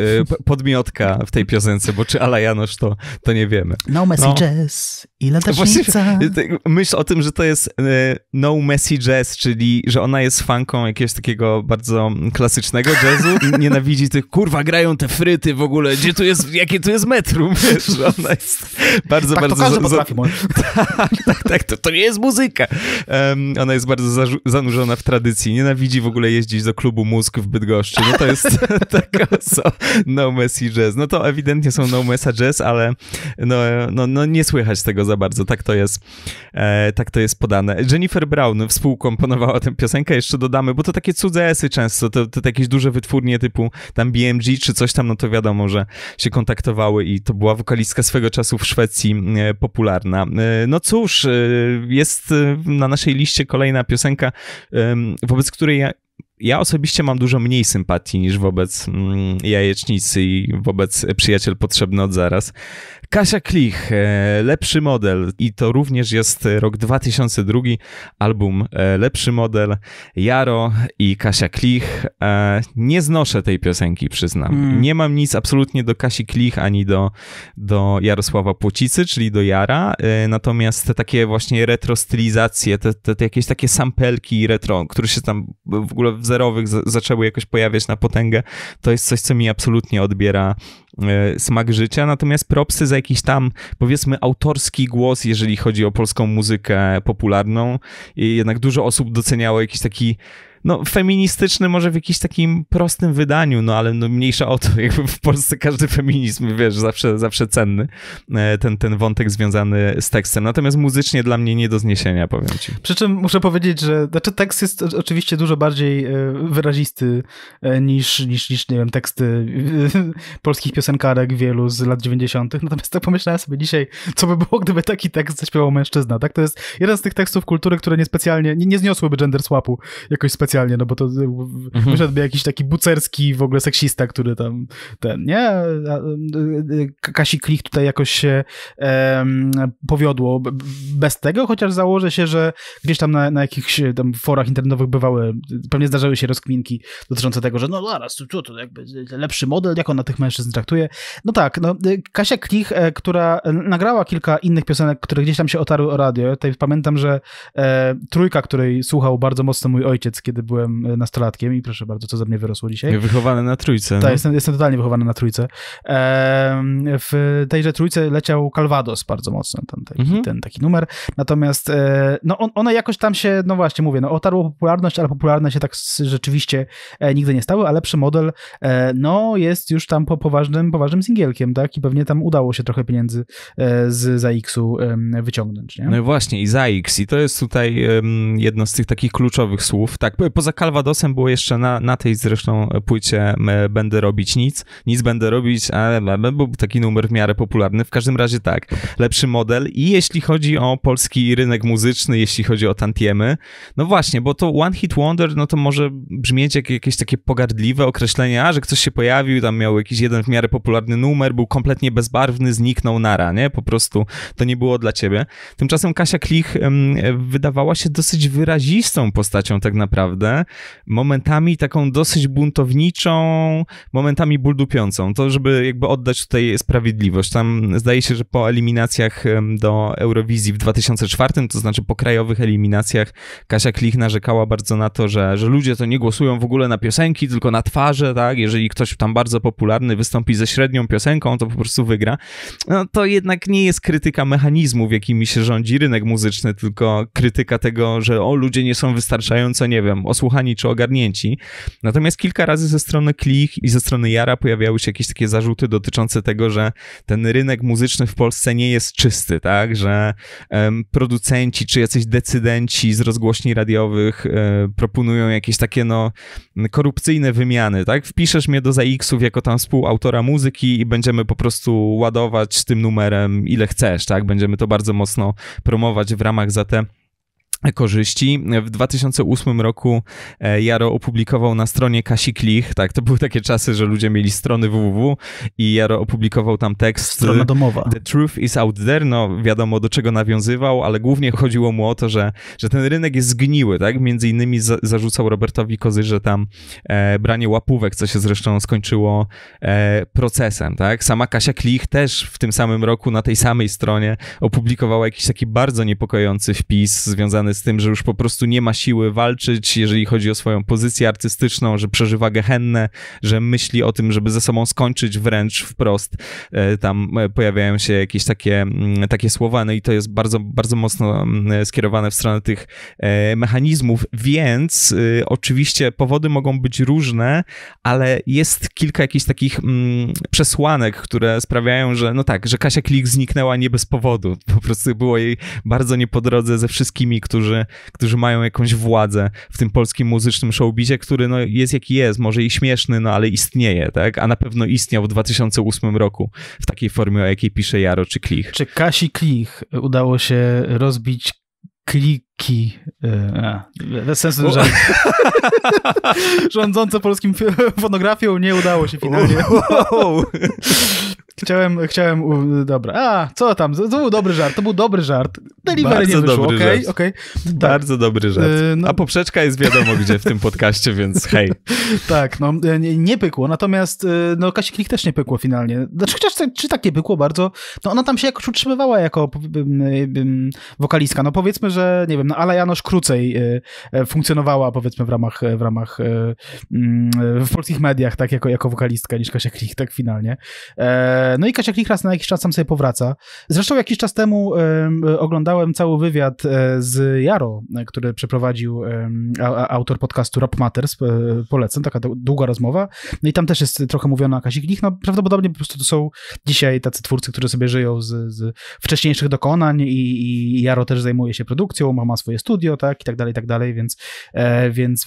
podmiotka w tej piosence, bo czy Ala Janosz to nie wiemy. No messages i latacznica. Myśl o tym, że to jest no messages, czyli że ona jest fanką jakiegoś takiego bardzo klasycznego jazzu i nienawidzi tych, kurwa, grają te fryty w ogóle, gdzie tu jest, jakie tu jest metrum, wiesz, ona jest bardzo, tak, bardzo... Tak, to nie jest muzyka. Ona jest bardzo zanurzona w tradycji, nienawidzi w ogóle jeździć do klubu Mózg w Bydgoszczy. No to jest taka no messages. No to ewidentnie są no messages, ale no nie słychać tego za bardzo. Tak to jest podane. Jennifer Brown współkomponowała tę piosenkę, jeszcze dodamy, bo to takie cudze esy często, to jakieś duże wytwórnie typu tam BMG czy coś tam, no to wiadomo, że się kontaktowały i to była wokalistka swego czasu w Szwecji popularna. No cóż, jest na naszej liście kolejna piosenka, wobec której ja osobiście mam dużo mniej sympatii niż wobec jajecznicy i wobec przyjaciel potrzebny od zaraz. Kasia Klich, Lepszy Model, i to również jest rok 2002, album Lepszy Model, Jaro i Kasia Klich. Nie znoszę tej piosenki, przyznam. Nie mam nic absolutnie do Kasi Klich, ani do Jarosława Płocicy, czyli do Jara, natomiast te takie właśnie retrostylizacje, te jakieś takie sampelki retro, które się tam w ogóle w zerowych zaczęły jakoś pojawiać na potęgę, to jest coś, co mi absolutnie odbiera smak życia, natomiast propsy za jakiś tam, powiedzmy, autorski głos, jeżeli chodzi o polską muzykę popularną. I jednak dużo osób doceniało jakiś taki, no, feministyczny, może w jakimś takim prostym wydaniu, no, ale no, mniejsza o to, jakby w Polsce każdy feminizm, wiesz, zawsze cenny, ten wątek związany z tekstem. Natomiast muzycznie dla mnie nie do zniesienia, powiem ci. Przy czym muszę powiedzieć, że znaczy tekst jest oczywiście dużo bardziej wyrazisty niż nie wiem, teksty polskich piosenkarek wielu z lat 90. Natomiast tak pomyślałem sobie dzisiaj, co by było, gdyby taki tekst zaśpiewał mężczyzna, tak? To jest jeden z tych tekstów kultury, które niespecjalnie, nie zniosłyby gender swapu jakoś specjalnie, no bo to wyszedłby jakiś taki bucerski w ogóle seksista, który tam ten, nie? Kasi Klich tutaj jakoś się powiodło bez tego, chociaż założę się, że gdzieś tam na jakichś tam forach internetowych pewnie zdarzały się rozkminki dotyczące tego, że no zaraz, to jakby lepszy model, jak on na tych mężczyzn traktuje. No tak, no Kasia Klich, która nagrała kilka innych piosenek, które gdzieś tam się otarły o radio. Tutaj pamiętam, że trójka, której słuchał bardzo mocno mój ojciec, kiedy byłem nastolatkiem, i proszę bardzo, co ze mnie wyrosło dzisiaj. Wychowany na trójce. Tak, no. Jestem totalnie wychowany na trójce. W tejże trójce leciał Calvados bardzo mocno, tam ten taki numer. Natomiast no, one jakoś tam się, no właśnie, mówię, no otarło popularność, ale popularne się tak rzeczywiście nigdy nie stały, a Lepszy Model no jest już tam poważnym singielkiem, tak? I pewnie tam udało się trochę pieniędzy z ZAX-u wyciągnąć, nie? No i właśnie, i ZAX, i to jest tutaj jedno z tych takich kluczowych słów. Tak, poza Calvadosem było jeszcze na tej zresztą płycie Będę robić nic będę robić, ale był taki numer w miarę popularny. W każdym razie tak, Lepszy Model. I jeśli chodzi o polski rynek muzyczny, jeśli chodzi o tantiemy, no właśnie, bo to One Hit Wonder, no to może brzmieć jak jakieś takie pogardliwe określenie, że ktoś się pojawił, tam miał jakiś jeden w miarę popularny numer, był kompletnie bezbarwny, zniknął nara, nie? Po prostu to nie było dla ciebie. Tymczasem Kasia Klich wydawała się dosyć wyrazistą postacią tak naprawdę, momentami taką dosyć buntowniczą, momentami buldupiącą. To, żeby jakby oddać tutaj sprawiedliwość. Tam zdaje się, że po eliminacjach do Eurowizji w 2004, to znaczy po krajowych eliminacjach, Kasia Klich narzekała bardzo na to, że ludzie to nie głosują w ogóle na piosenki, tylko na twarze, tak? Jeżeli ktoś tam bardzo popularny wystąpi ze średnią piosenką, to po prostu wygra. No to jednak nie jest krytyka mechanizmów, jakimi się rządzi rynek muzyczny, tylko krytyka tego, że ludzie nie są wystarczająco, nie wiem, tam osłuchani czy ogarnięci. Natomiast kilka razy ze strony Klich i ze strony Jara pojawiały się jakieś takie zarzuty dotyczące tego, że ten rynek muzyczny w Polsce nie jest czysty, tak? Że producenci czy jacyś decydenci z rozgłośni radiowych proponują jakieś takie no korupcyjne wymiany, tak? Wpiszesz mnie do ZAX-ów jako tam współautora muzyki i będziemy po prostu ładować z tym numerem ile chcesz, tak? Będziemy to bardzo mocno promować w ramach za te korzyści. W 2008 roku Jaro opublikował na stronie Kasi Klich, tak, to były takie czasy, że ludzie mieli strony www i Jaro opublikował tam tekst. Strona domowa. The truth is out there, no wiadomo do czego nawiązywał, ale głównie chodziło mu o to, że ten rynek jest zgniły, tak, między innymi zarzucał Robertowi Kozy, że tam branie łapówek, co się zresztą skończyło procesem, tak. Sama Kasia Klich też w tym samym roku na tej samej stronie opublikowała jakiś taki bardzo niepokojący wpis związany z tym, że już po prostu nie ma siły walczyć, jeżeli chodzi o swoją pozycję artystyczną, że przeżywa gehennę, że myśli o tym, żeby ze sobą skończyć wręcz wprost. Tam pojawiają się jakieś takie słowa, no i to jest bardzo, bardzo mocno skierowane w stronę tych mechanizmów, więc oczywiście powody mogą być różne, ale jest kilka jakichś takich przesłanek, które sprawiają, że no tak, że Kasia Klich zniknęła nie bez powodu. Po prostu było jej bardzo nie po drodze ze wszystkimi, którzy mają jakąś władzę w tym polskim muzycznym showbizie, który no jest jaki jest, może i śmieszny, no ale istnieje, tak? A na pewno istniał w 2008 roku w takiej formie, o jakiej pisze Jaro czy Klich. Czy Kasi Klich udało się rozbić kliki bez sensu, że rządzące polskim fonografią nie udało się finalnie. Chciałem, dobra, co tam, to był dobry żart, delivery nie wyszło, okej. Bardzo dobry żart, no. A poprzeczka jest wiadomo gdzie w tym podcaście, więc hej. Tak, no, nie pykło, natomiast no Kasi Klich też nie pykło finalnie, znaczy chociaż czy tak nie pykło bardzo, no ona tam się jakoś utrzymywała jako wokalistka, no powiedzmy, że nie wiem, no Ala Janosz krócej funkcjonowała powiedzmy w polskich mediach, tak, jako wokalistka niż Kasia Klich, tak finalnie. No i Kasia Klich raz na jakiś czas sam sobie powraca. Zresztą jakiś czas temu oglądałem cały wywiad z Jaro, który przeprowadził autor podcastu Rap Matters, polecam, taka długa rozmowa. No i tam też jest trochę mówiono o Kasi Klich. No prawdopodobnie po prostu to są dzisiaj tacy twórcy, którzy sobie żyją z wcześniejszych dokonań i Jaro też zajmuje się produkcją, ma swoje studio, tak, i tak dalej, więc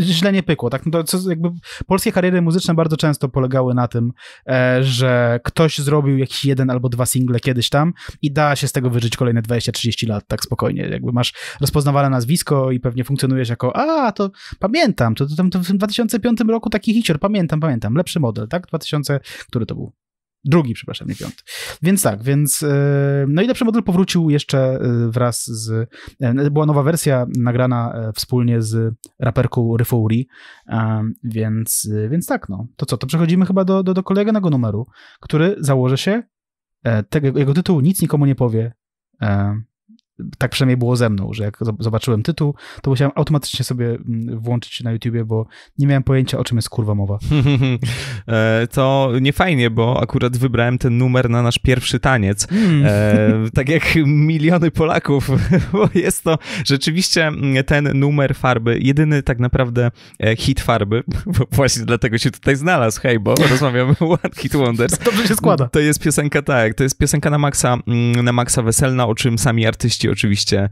źle nie pykło, tak. No to, jakby polskie kariery muzyczne bardzo często polegały na tym, że ktoś zrobił jakiś jeden albo dwa single kiedyś tam i da się z tego wyżyć kolejne 20-30 lat, tak spokojnie. Jakby masz rozpoznawane nazwisko i pewnie funkcjonujesz jako, to pamiętam, to w 2005 roku taki hicior, pamiętam, Lepszy Model, tak? 2000, który to był? Drugi, przepraszam, nie piąty. Więc tak, no i Lepszy Model powrócił jeszcze wraz z... Była nowa wersja nagrana wspólnie z raperką Ryfouri, więc tak, no. To co, to przechodzimy chyba do kolejnego numeru, który założy się, jego tytuł nic nikomu nie powie. Tak przynajmniej było ze mną, że jak zobaczyłem tytuł, to musiałem automatycznie sobie włączyć na YouTubie, bo nie miałem pojęcia, o czym jest kurwa mowa. To nie fajnie, bo akurat wybrałem ten numer na nasz pierwszy taniec. Tak jak miliony Polaków, bo jest to rzeczywiście ten numer Farby, jedyny tak naprawdę hit Farby, bo właśnie dlatego się tutaj znalazł, hej, bo rozmawiamy One Hit Wonders. Dobrze się składa. To jest piosenka, tak, to jest piosenka na maksa weselna, o czym sami artyści oczywiście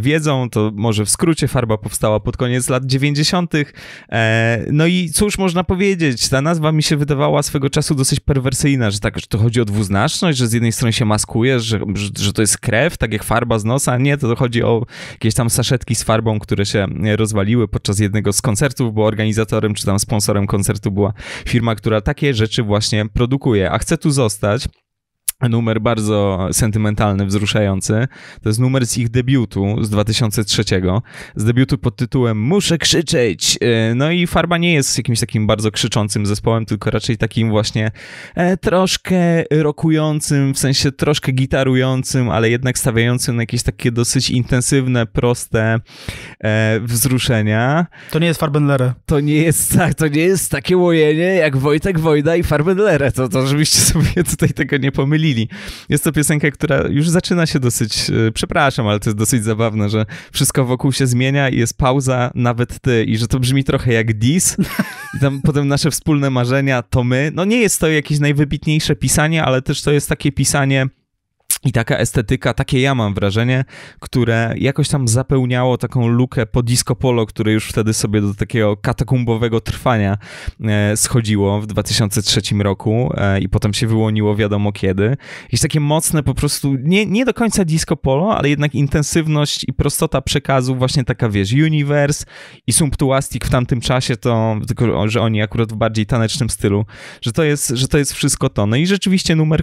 wiedzą, to może w skrócie Farba powstała pod koniec lat 90. No i cóż można powiedzieć, ta nazwa mi się wydawała swego czasu dosyć perwersyjna, że tak, że to chodzi o dwuznaczność, że z jednej strony się maskujesz, że to jest krew, tak jak farba z nosa, nie, to chodzi o jakieś tam saszetki z farbą, które się rozwaliły podczas jednego z koncertów, bo organizatorem czy tam sponsorem koncertu była firma, która takie rzeczy właśnie produkuje, a chce tu zostać. Numer bardzo sentymentalny, wzruszający. To jest numer z ich debiutu z 2003. Z debiutu pod tytułem Muszę krzyczeć. No i Farba nie jest jakimś takim bardzo krzyczącym zespołem, tylko raczej takim właśnie troszkę rockującym, w sensie troszkę gitarującym, ale jednak stawiającym na jakieś takie dosyć intensywne, proste wzruszenia. To nie jest Farbenlere. To nie jest takie łojenie jak Wojtek Wojda i Farbenlere. To oczywiście sobie tutaj tego nie pomyli. pomylili. Jest to piosenka, która już zaczyna się dosyć, przepraszam, ale to jest dosyć zabawne, że wszystko wokół się zmienia i jest pauza, nawet ty, i że to brzmi trochę jak diss. I tam potem nasze wspólne marzenia to my. No nie jest to jakieś najwybitniejsze pisanie, ale też to jest takie pisanie i taka estetyka, takie ja mam wrażenie, które jakoś tam zapełniało taką lukę po disco polo, które już wtedy sobie do takiego katakumbowego trwania schodziło w 2003 roku i potem się wyłoniło wiadomo kiedy. Jest takie mocne po prostu, nie do końca disco polo, ale jednak intensywność i prostota przekazu, właśnie taka, wiesz, Universe i Sumptuastic w tamtym czasie, to tylko, że oni akurat w bardziej tanecznym stylu, że to jest wszystko to. No i rzeczywiście numer,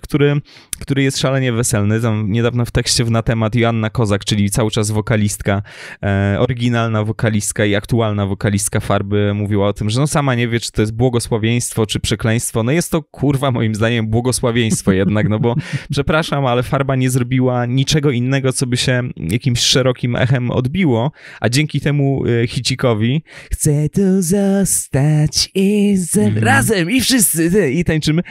który jest szalenie weselny. Tam niedawno w tekście na temat Joanna Kozak, czyli cały czas wokalistka, oryginalna wokalistka i aktualna wokalistka Farby, mówiła o tym, że no sama nie wie, czy to jest błogosławieństwo, czy przekleństwo. No jest to, kurwa, moim zdaniem błogosławieństwo jednak, no bo przepraszam, ale Farba nie zrobiła niczego innego, co by się jakimś szerokim echem odbiło, a dzięki temu hicikowi chcę tu zostać i razem i wszyscy i tańczymy.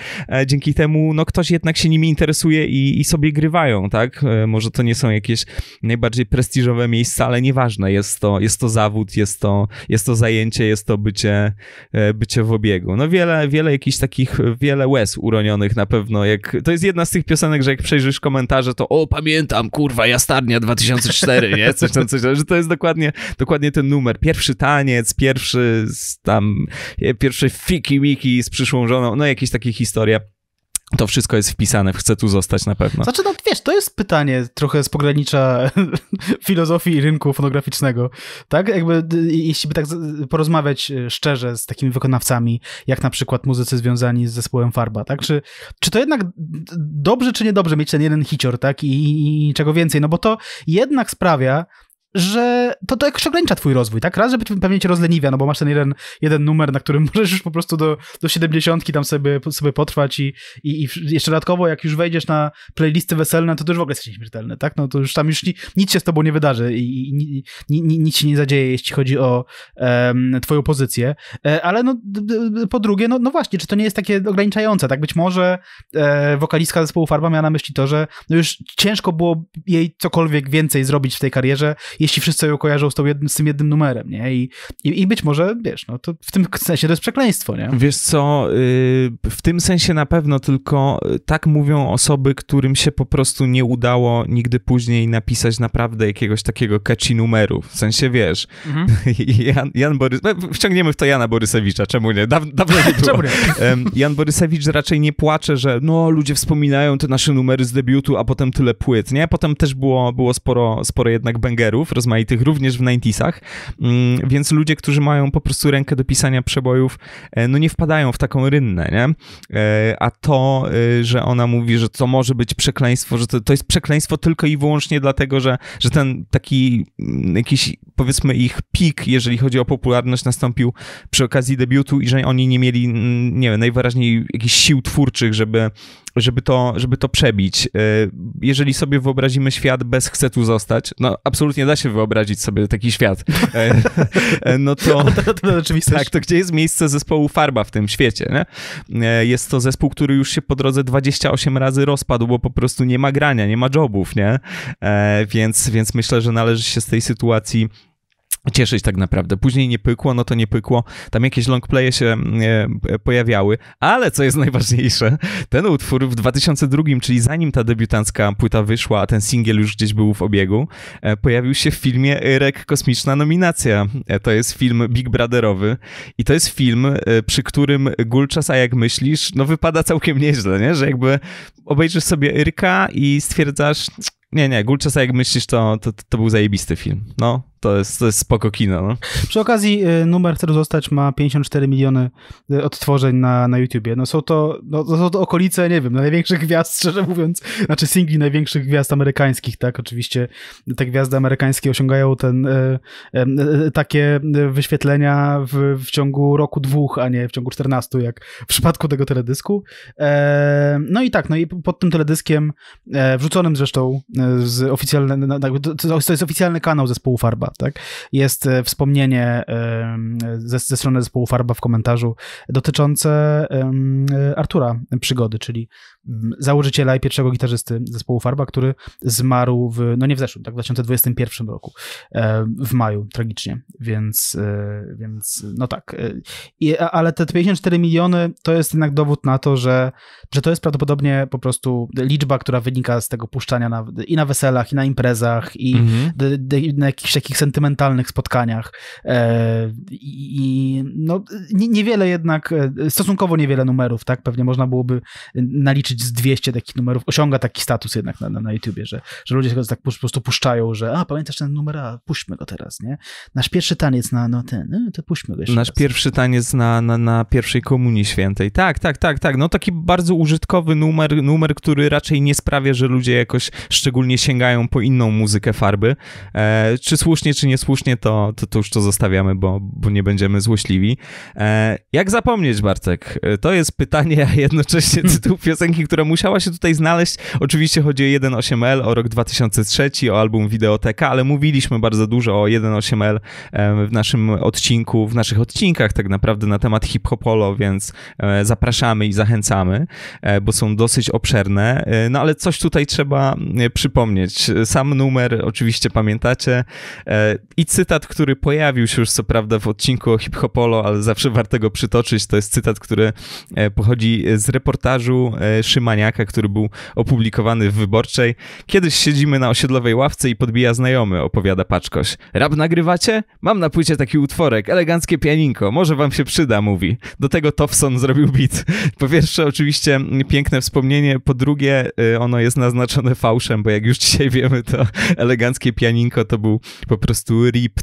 Dzięki temu no ktoś jednak się nimi interesuje i sobie grywają, tak? Może to nie są jakieś najbardziej prestiżowe miejsca, ale nieważne, jest to zawód, jest to zajęcie, jest to bycie w obiegu. No wiele jakichś takich, wiele łez uronionych na pewno, jak, to jest jedna z tych piosenek, że jak przejrzysz komentarze, to o, pamiętam, kurwa, Jastarnia 2004, nie? Coś tam, że to jest dokładnie ten numer. Pierwszy taniec, pierwsze fiki-wiki z przyszłą żoną, no jakieś takie historie. To wszystko jest wpisane, chcę tu zostać na pewno. Znaczy, no wiesz, to jest pytanie trochę z pogranicza filozofii i rynku fonograficznego, tak? Jakby, jeśli by tak porozmawiać szczerze z takimi wykonawcami, jak na przykład muzycy związani z zespołem Farba, tak? Czy to jednak dobrze, czy niedobrze mieć ten jeden hicior, tak? I czego więcej, no bo to jednak sprawia, że to jakoś ogranicza twój rozwój, tak? Raz, że pewnie cię rozleniwia, no bo masz ten jeden numer, na którym możesz już po prostu do 70 tam sobie potrwać i jeszcze dodatkowo, jak już wejdziesz na playlisty weselne, to już w ogóle jesteś nieśmiertelny, tak? No to już tam już nic się z tobą nie wydarzy i nic się nie zadzieje, jeśli chodzi o twoją pozycję. Ale no po drugie, no właśnie, czy to nie jest takie ograniczające, tak? Być może wokalistka zespołu Farba miała na myśli to, że no już ciężko było jej cokolwiek więcej zrobić w tej karierze, jeśli wszyscy ją kojarzą z tym jednym numerem, nie? I być może, wiesz, no to w tym sensie to jest przekleństwo, nie? Wiesz co, w tym sensie na pewno, tylko tak mówią osoby, którym się po prostu nie udało nigdy później napisać naprawdę jakiegoś takiego catchy numeru. W sensie, wiesz, wciągniemy w to Jana Borysewicza, czemu nie? Dawno nie było. Czemu nie? Jan Borysewicz raczej nie płacze, że no, ludzie wspominają te nasze numery z debiutu, a potem tyle płyt, nie? Potem też było sporo jednak bangerów rozmaitych, również w 90'sach, więc ludzie, którzy mają po prostu rękę do pisania przebojów, no nie wpadają w taką rynnę, nie? A to, że ona mówi, że to może być przekleństwo, że to jest przekleństwo tylko i wyłącznie dlatego, że ten taki jakiś, powiedzmy, ich pik, jeżeli chodzi o popularność, nastąpił przy okazji debiutu i że oni nie mieli, nie wiem, najwyraźniej jakichś sił twórczych, żeby to przebić. Jeżeli sobie wyobrazimy świat bez chcę tu zostać, no absolutnie da się wyobrazić sobie taki świat. No to... Tak, to gdzie jest miejsce zespołu Farba w tym świecie, nie? Jest to zespół, który już się po drodze 28 razy rozpadł, bo po prostu nie ma grania, nie ma jobów, nie? Więc myślę, że należy się z tej sytuacji cieszyć tak naprawdę. Później nie pykło, no to nie pykło. Tam jakieś longplaye się pojawiały, ale co jest najważniejsze, ten utwór w 2002, czyli zanim ta debiutancka płyta wyszła, a ten singiel już gdzieś był w obiegu, pojawił się w filmie Rek Kosmiczna Nominacja. To jest film Big Brotherowy i to jest film, przy którym Gulczas, a jak myślisz, no wypada całkiem nieźle, nie? Że jakby obejrzysz sobie Irka i stwierdzasz, nie, Gulczas, a jak myślisz, to był zajebisty film, no. To jest spoko kino. No. Przy okazji numer Chcę Zostać ma 54 miliony odtworzeń na YouTubie. No są to okolice, nie wiem, największych gwiazd, szczerze mówiąc. Znaczy singli największych gwiazd amerykańskich, tak? Oczywiście te gwiazdy amerykańskie osiągają takie wyświetlenia w ciągu roku, dwóch, a nie w ciągu 14, jak w przypadku tego teledysku. No i tak, no i pod tym teledyskiem, wrzuconym zresztą z oficjalny kanał zespołu Farba. tak? Jest wspomnienie ze strony zespołu Farba w komentarzu dotyczące Artura Przygody, czyli założyciela i pierwszego gitarzysty zespołu Farba, który zmarł w, no nie w zeszłym, tak, w 2021 roku, w maju, tragicznie, więc no tak. Ale te 54 miliony to jest jednak dowód na to, że to jest prawdopodobnie po prostu liczba, która wynika z tego puszczania i na weselach, i na imprezach, i na jakichś takich sentymentalnych spotkaniach. I no, niewiele jednak, stosunkowo niewiele numerów, tak? Pewnie można byłoby naliczyć z 200 takich numerów. Osiąga taki status jednak na YouTubie, że ludzie go tak po prostu puszczają, że pamiętasz ten numer, puśćmy go teraz, nie? Nasz pierwszy taniec to puśćmy go jeszcze raz. Pierwszy taniec na pierwszej Komunii Świętej. Tak. No taki bardzo użytkowy numer, który raczej nie sprawia, że ludzie jakoś szczególnie sięgają po inną muzykę Farby. Czy słusznie, czy niesłusznie, to już to zostawiamy, bo nie będziemy złośliwi. Jak zapomnieć, Bartek? To jest pytanie, a jednocześnie tytuł piosenki, która musiała się tutaj znaleźć. Oczywiście chodzi o 1.8L, o rok 2003, o album Wideoteka, ale mówiliśmy bardzo dużo o 1.8L w naszym odcinku, w naszych odcinkach tak naprawdę na temat hip-hopolo, więc zapraszamy i zachęcamy, bo są dosyć obszerne. No ale coś tutaj trzeba przypomnieć. Sam numer oczywiście pamiętacie i cytat, który pojawił się już co prawda w odcinku o hip-hopolo, ale zawsze warto go przytoczyć. To jest cytat, który pochodzi z reportażu Szymaniaka, który był opublikowany w Wyborczej. Kiedyś siedzimy na osiedlowej ławce i podbija znajomy, opowiada Paczkoś. Rap nagrywacie? Mam na płycie taki utworek, eleganckie pianinko, może wam się przyda, mówi. Do tego Towson zrobił beat. Po pierwsze oczywiście piękne wspomnienie, po drugie ono jest naznaczone fałszem, bo jak już dzisiaj wiemy, to eleganckie pianinko to był po prostu rip,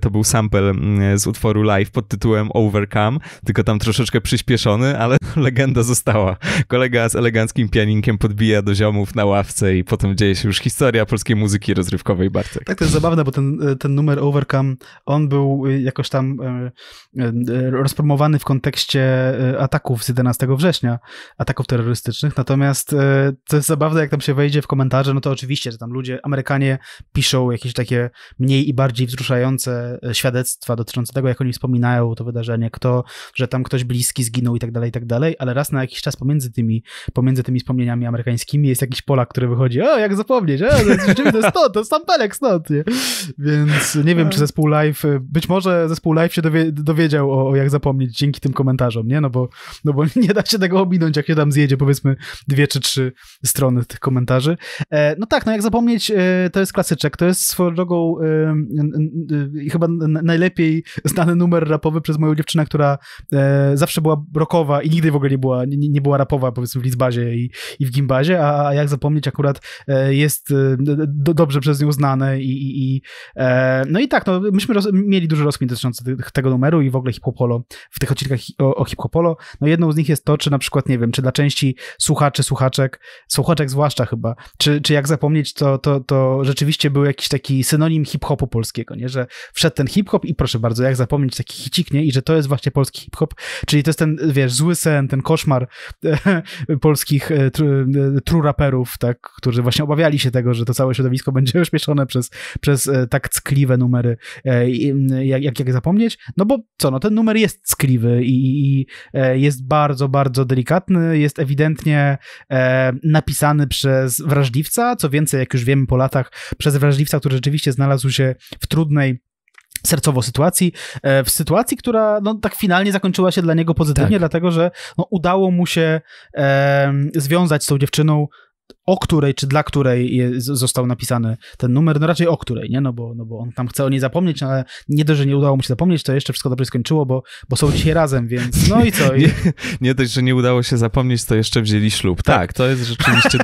to był sample z utworu Live pod tytułem Overcome, tylko tam troszeczkę przyspieszony, ale legenda została. Kolega z eleganckim pianinkiem podbija do ziomów na ławce i potem dzieje się już historia polskiej muzyki rozrywkowej, Bartek. Tak, to jest zabawne, bo ten numer Overcome, on był jakoś tam rozpromowany w kontekście ataków z 11 września, ataków terrorystycznych, natomiast to jest zabawne, jak tam się wejdzie w komentarze, no to oczywiście, że tam ludzie, Amerykanie piszą jakieś takie mniej i bardziej wzruszające świadectwa dotyczące tego, jak oni wspominają to wydarzenie, że tam ktoś bliski zginął i tak dalej, ale raz na jakiś czas pomiędzy tymi wspomnieniami amerykańskimi jest jakiś Polak, który wychodzi, jak zapomnieć, to jest sampelek stąd, nie? Więc nie wiem, czy zespół Live, być może zespół Live się dowiedział o jak zapomnieć dzięki tym komentarzom, nie? No bo nie da się tego ominąć, jak się tam zjedzie, powiedzmy, 2 czy 3 strony tych komentarzy. No tak, no jak zapomnieć, to jest klasyczek, to jest swoją drogą chyba najlepiej znany numer rapowy przez moją dziewczynę, która zawsze była rockowa i nigdy w ogóle nie była rapowa, powiedzmy, w Lidzbazie i w Gimbazie, a jak zapomnieć akurat jest dobrze przez nią znane no i tak, no myśmy mieli dużo rozkmin dotyczący tego numeru i w ogóle hip-hopolo, w tych odcinkach o hip-hopolo. No jedną z nich jest to, czy na przykład, nie wiem, czy dla części słuchaczy, słuchaczek zwłaszcza chyba, czy jak zapomnieć, to rzeczywiście był jakiś taki synonim hip-hopu polskiego, nie? Że wszedł ten hip-hop i proszę bardzo, jak zapomnieć, taki hicik, nie? I że to jest właśnie polski hip-hop, czyli to jest ten, wiesz, zły sen, ten koszmar polskich true raperów, tak? Którzy właśnie obawiali się tego, że to całe środowisko będzie ośmieszone przez tak ckliwe numery, jak zapomnieć. No bo co, no ten numer jest ckliwy i jest bardzo, bardzo delikatny, jest ewidentnie napisany przez wrażliwca, co więcej, jak już wiemy po latach, przez wrażliwca, który rzeczywiście znalazł się w trudnej sercowo sytuacji, w sytuacji, która no, tak finalnie zakończyła się dla niego pozytywnie, tak. Dlatego, że no, udało mu się związać z tą dziewczyną, o której, czy dla której został napisany ten numer, no raczej o której, nie? No bo on tam chce o niej zapomnieć, ale nie dość, że nie udało mu się zapomnieć, to jeszcze wszystko dobrze skończyło, bo są dzisiaj razem, więc no i co? Nie dość, że nie udało się zapomnieć, to jeszcze wzięli ślub. Tak, to jest rzeczywiście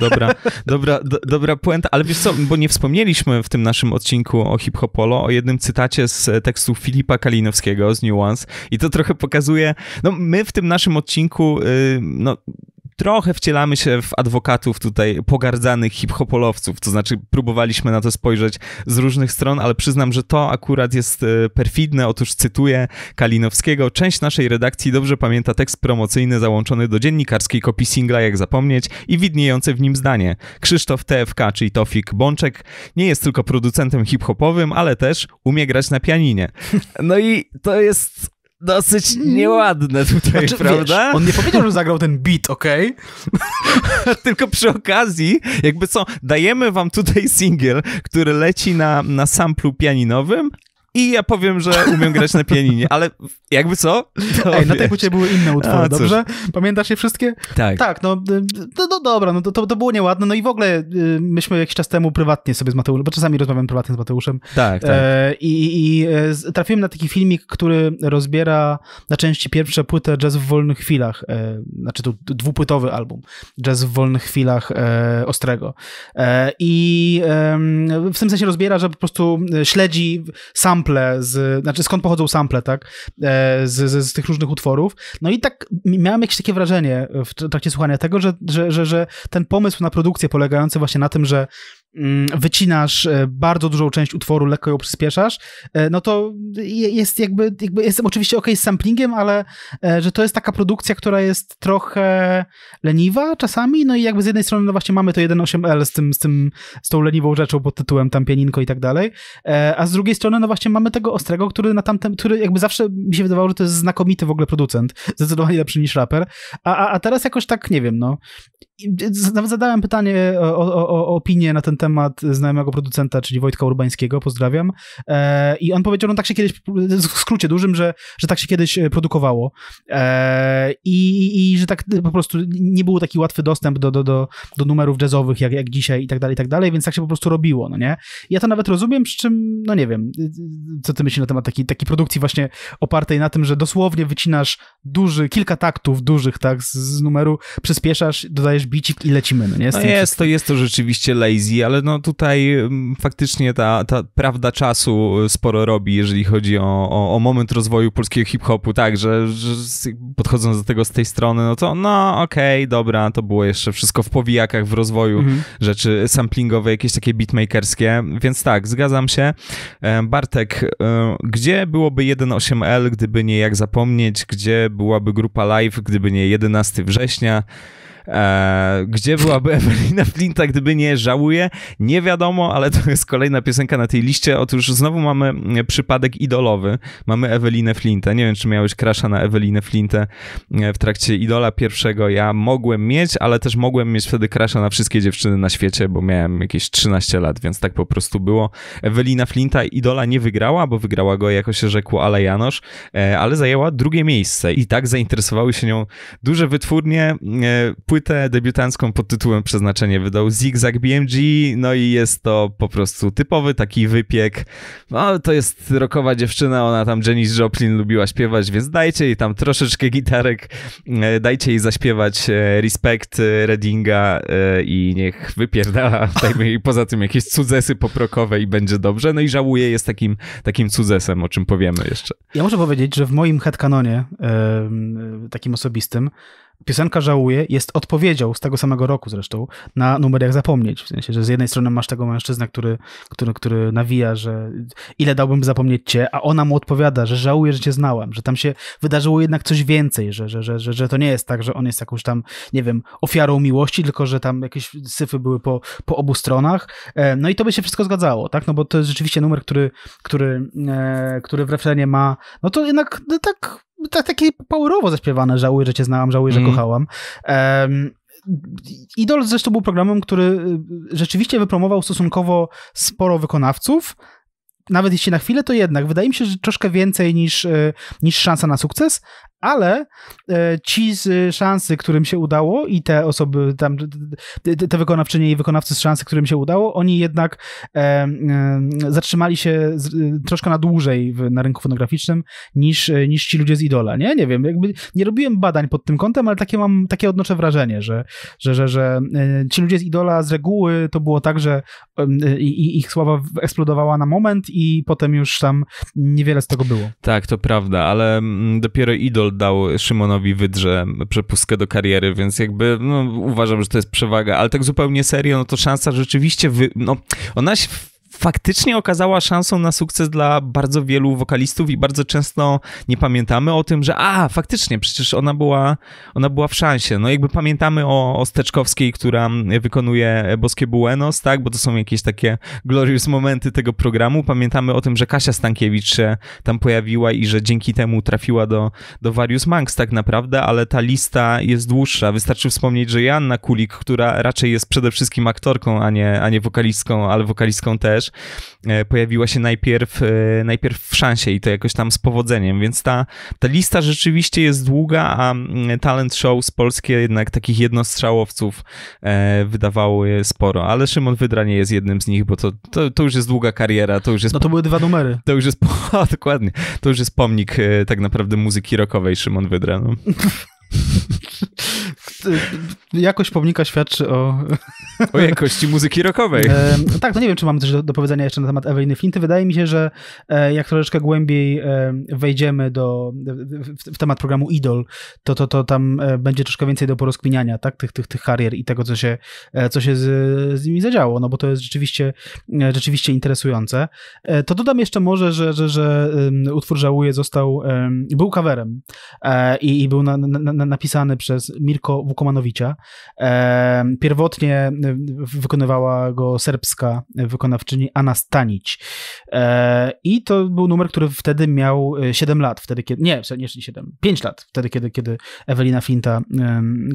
dobra puenta, ale wiesz co, bo nie wspomnieliśmy w tym naszym odcinku o hip-hopolo o jednym cytacie z tekstu Filipa Kalinowskiego z Nuance i to trochę pokazuje, no my w tym naszym odcinku, no trochę wcielamy się w adwokatów tutaj pogardzanych hip-hopolowców, to znaczy próbowaliśmy na to spojrzeć z różnych stron, ale przyznam, że to akurat jest perfidne. Otóż cytuję Kalinowskiego: część naszej redakcji dobrze pamięta tekst promocyjny załączony do dziennikarskiej kopii singla Jak Zapomnieć i widniejące w nim zdanie. Krzysztof TFK, czyli Tofik Bączek, nie jest tylko producentem hip-hopowym, ale też umie grać na pianinie. No i to jest dosyć nieładne tutaj, znaczy, prawda? Wiesz, on nie powiedział, że zagrał ten beat, okej? Okay? Tylko przy okazji, jakby co, dajemy wam tutaj singiel, który leci na samplu pianinowym i ja powiem, że umiem grać na pianinie, ale jakby co? To ej, na tej płycie były inne utwory, dobrze? Pamiętasz je wszystkie? Tak. Tak, no dobra, no to było nieładne, no i w ogóle myśmy jakiś czas temu prywatnie sobie z Mateuszem, bo czasami rozmawiam prywatnie z Mateuszem, tak. I trafiłem na taki filmik, który rozbiera na części pierwsze płytę Jazz w wolnych chwilach, znaczy tu dwupłytowy album Jazz w wolnych chwilach Ostrego. W tym sensie rozbiera, że po prostu śledzi sam znaczy skąd pochodzą sample, tak? Z tych różnych utworów. No i tak miałem jakieś takie wrażenie w trakcie słuchania tego, że ten pomysł na produkcję polegający właśnie na tym, że wycinasz bardzo dużą część utworu, lekko ją przyspieszasz, no to jest jakby jestem oczywiście okej z samplingiem, ale że to jest taka produkcja, która jest trochę leniwa czasami, no i jakby z jednej strony no właśnie mamy to 1.8L z tą leniwą rzeczą pod tytułem tam pianinko i tak dalej, a z drugiej strony no właśnie mamy tego Ostrego, który jakby zawsze mi się wydawało, że to jest znakomity w ogóle producent, zdecydowanie lepszy niż raper, a teraz jakoś tak, nie wiem, no. Nawet zadałem pytanie o opinię na ten temat znajomego producenta, czyli Wojtka Urbańskiego, pozdrawiam. I on powiedział, że tak się kiedyś, w skrócie dużym, że tak się kiedyś produkowało. I że tak po prostu nie był taki łatwy dostęp do numerów jazzowych jak dzisiaj i tak dalej, więc tak się po prostu robiło, no nie? Ja to nawet rozumiem, przy czym, no nie wiem, co ty myślisz na temat takiej produkcji właśnie opartej na tym, że dosłownie wycinasz kilka taktów dużych, tak, z numeru, przyspieszasz, dodajesz bicik i lecimy, no nie? No jest to rzeczywiście lazy, ale no tutaj faktycznie ta prawda czasu sporo robi, jeżeli chodzi o moment rozwoju polskiego hip-hopu, tak, że podchodząc do tego z tej strony, no to no okej, dobra, to było jeszcze wszystko w powijakach w rozwoju rzeczy samplingowe, jakieś takie beatmakerskie, więc tak, zgadzam się. Bartek, gdzie byłoby 1.8L, gdyby nie Jak Zapomnieć, gdzie byłaby grupa live, gdyby nie 11 września, gdzie byłaby Ewelina Flinta, gdyby nie Żałuję? Nie wiadomo, ale to jest kolejna piosenka na tej liście. Otóż znowu mamy przypadek idolowy. Mamy Ewelinę Flintę. Nie wiem, czy miałeś crusha na Ewelinę Flintę w trakcie Idola pierwszego. Ja mogłem mieć, ale też mogłem mieć wtedy crusha na wszystkie dziewczyny na świecie, bo miałem jakieś 13 lat, więc tak po prostu było. Ewelina Flinta Idola nie wygrała, bo wygrała go, jako się rzekło, Ala Janosz, ale zajęła drugie miejsce i tak zainteresowały się nią duże wytwórnie. Płytę debiutancką pod tytułem Przeznaczenie wydał Zigzag BMG, no i jest to po prostu typowy taki wypiek. No, to jest rockowa dziewczyna, ona tam Janis Joplin lubiła śpiewać, więc dajcie jej tam troszeczkę gitarek, dajcie jej zaśpiewać Respect Reddinga i niech wypierdala. Dajmy jej poza tym jakieś cudzesy poprokowe i będzie dobrze. No i Żałuję jest takim cudzesem, o czym powiemy jeszcze. Ja muszę powiedzieć, że w moim headcanonie, takim osobistym, piosenka Żałuję jest odpowiedzią z tego samego roku zresztą na numer Jak Zapomnieć. W sensie, że z jednej strony masz tego mężczyznę, który nawija, że ile dałbym zapomnieć cię, a ona mu odpowiada, że żałuję, że cię znałem, że tam się wydarzyło jednak coś więcej, że to nie jest tak, że on jest jakąś tam, nie wiem, ofiarą miłości, tylko że tam jakieś syfy były po obu stronach. No i to by się wszystko zgadzało, tak? No bo to jest rzeczywiście numer, który w refrenie ma, no to jednak no tak, takie powerowo zaśpiewane, żałuję, że cię znałam, żałuję, że kochałam. Idol zresztą był programem, który rzeczywiście wypromował stosunkowo sporo wykonawców. Nawet jeśli na chwilę, to jednak wydaje mi się, że troszkę więcej niż szansa na sukces, ale ci z szansy, którym się udało i te osoby tam, te wykonawczynie i wykonawcy z szansy, którym się udało, oni jednak zatrzymali się troszkę na dłużej na rynku fonograficznym niż ci ludzie z Idola, nie? Nie wiem, jakby nie robiłem badań pod tym kątem, ale takie odnoszę wrażenie, że ci ludzie z Idola z reguły to było tak, że i ich sława eksplodowała na moment i potem już tam niewiele z tego było. Tak, to prawda, ale dopiero Idol dał Szymonowi Wydrze przepustkę do kariery, więc jakby no, uważam, że to jest przewaga, ale tak zupełnie serio, no to szansa rzeczywiście, ona się faktycznie okazała szansą na sukces dla bardzo wielu wokalistów i bardzo często nie pamiętamy o tym, że faktycznie, przecież ona była w szansie. No jakby pamiętamy o Steczkowskiej, która wykonuje Boskie Buenos, tak, bo to są jakieś takie glorious momenty tego programu. Pamiętamy o tym, że Kasia Stankiewicz się tam pojawiła i że dzięki temu trafiła do Various Monks tak naprawdę, ale ta lista jest dłuższa. Wystarczy wspomnieć, że Joanna Kulik, która raczej jest przede wszystkim aktorką, a nie wokalistką, ale wokalistką też, pojawiła się najpierw w szansie i to jakoś tam z powodzeniem, więc ta lista rzeczywiście jest długa, a talent show z Polski jednak takich jednostrzałowców wydawały sporo, ale Szymon Wydra nie jest jednym z nich, bo to już jest długa kariera, to już jest... No to były dwa numery. To już jest, dokładnie, to już jest pomnik tak naprawdę muzyki rockowej Szymon Wydra, no. Jakość pomnika świadczy o jakości muzyki rockowej. Tak, to nie wiem, czy mamy coś do powiedzenia jeszcze na temat Eweliny Flinty. Wydaje mi się, że jak troszeczkę głębiej wejdziemy w temat programu Idol, to tam będzie troszkę więcej do porozkminiania, tak? Tych karier i tego, co się z nimi zadziało, no bo to jest rzeczywiście interesujące. To dodam jeszcze może, że utwór Żałuję był coverem i był napisany przez Mirko Wukomanowicza. Pierwotnie wykonywała go serbska wykonawczyni Ana Stanić. I to był numer, który wtedy miał 7 lat, wtedy kiedy... Nie 7, 5 lat, wtedy kiedy Ewelina Flinta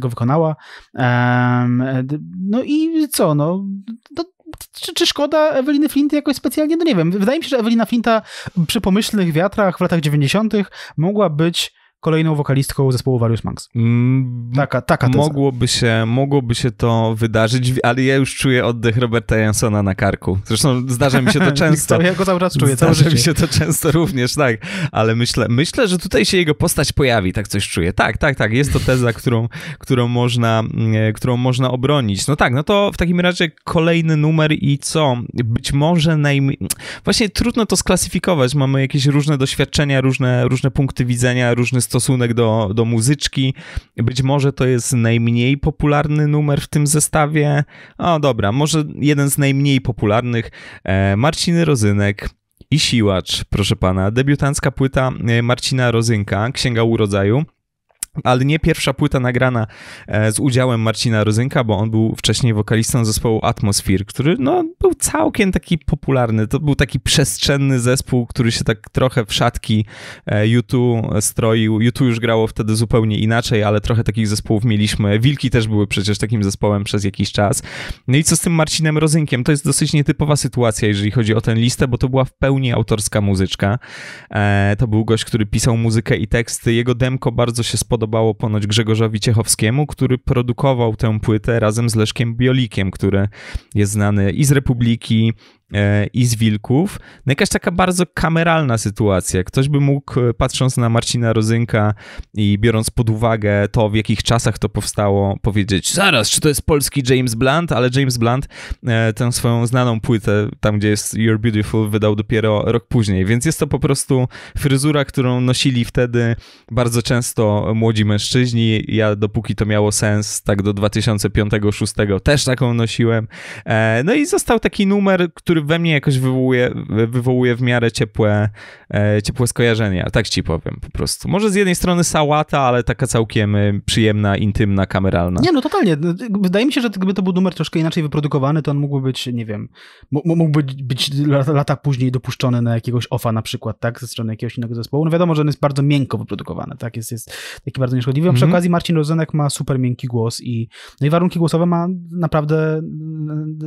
go wykonała. No i co, no... Czy szkoda Eweliny Flinty jakoś specjalnie? No nie wiem. Wydaje mi się, że Ewelina Flinta przy pomyślnych wiatrach w latach 90. mogła być kolejną wokalistką zespołu Various Monks. Taka teza. Mogłoby się to wydarzyć, ale ja już czuję oddech Roberta Jansona na karku. Zresztą zdarza mi się to często. Ja go cały czas czuję. Zdarza mi się to często również, tak. Ale myślę, że tutaj się jego postać pojawi, tak coś czuję. Tak. Jest to teza, którą można obronić. No tak, no to w takim razie kolejny numer i co? Być może Właśnie trudno to sklasyfikować. Mamy jakieś różne doświadczenia, różne punkty widzenia, różny stosunek do muzyczki. Być może to jest najmniej popularny numer w tym zestawie. Dobra, może jeden z najmniej popularnych. Marcin Rozynek i Siłacz, proszę pana. Debiutancka płyta Marcina Rozynka, Księga Urodzaju. Ale nie pierwsza płyta nagrana z udziałem Marcina Rozynka, bo on był wcześniej wokalistą zespołu Atmosphere, który był całkiem taki popularny. To był taki przestrzenny zespół, który się tak trochę w szatki U2 stroił. U2 już grało wtedy zupełnie inaczej, ale trochę takich zespołów mieliśmy. Wilki też były przecież takim zespołem przez jakiś czas. No i co z tym Marcinem Rozynkiem? To jest dosyć nietypowa sytuacja, jeżeli chodzi o tę listę, bo to była w pełni autorska muzyczka. To był gość, który pisał muzykę i teksty. Jego demko bardzo się podobało ponoć Grzegorzowi Ciechowskiemu, który produkował tę płytę razem z Leszkiem Biolikiem, który jest znany i z Republiki, i z Wilków. No jakaś taka bardzo kameralna sytuacja. Ktoś by mógł, patrząc na Marcina Rozynka i biorąc pod uwagę to, w jakich czasach to powstało, powiedzieć, zaraz, czy to jest polski James Blunt? Ale James Blunt tę swoją znaną płytę, tam gdzie jest You're Beautiful, wydał dopiero rok później. Więc jest to po prostu fryzura, którą nosili wtedy bardzo często młodzi mężczyźni. Ja, dopóki to miało sens, tak do 2005-2006 też taką nosiłem. No i został taki numer, który we mnie jakoś wywołuje w miarę ciepłe skojarzenia. Tak ci powiem po prostu. Może z jednej strony sałata, ale taka całkiem przyjemna, intymna, kameralna. Nie, no totalnie. Wydaje mi się, że gdyby to był numer troszkę inaczej wyprodukowany, to on mógłby być, nie wiem, mógłby być lata później dopuszczony na jakiegoś offa na przykład, tak? Ze strony jakiegoś innego zespołu. No wiadomo, że on jest bardzo miękko wyprodukowany, tak? Jest taki bardzo nieszkodliwy. A przy okazji Marcin Rozenek ma super miękki głos i warunki głosowe ma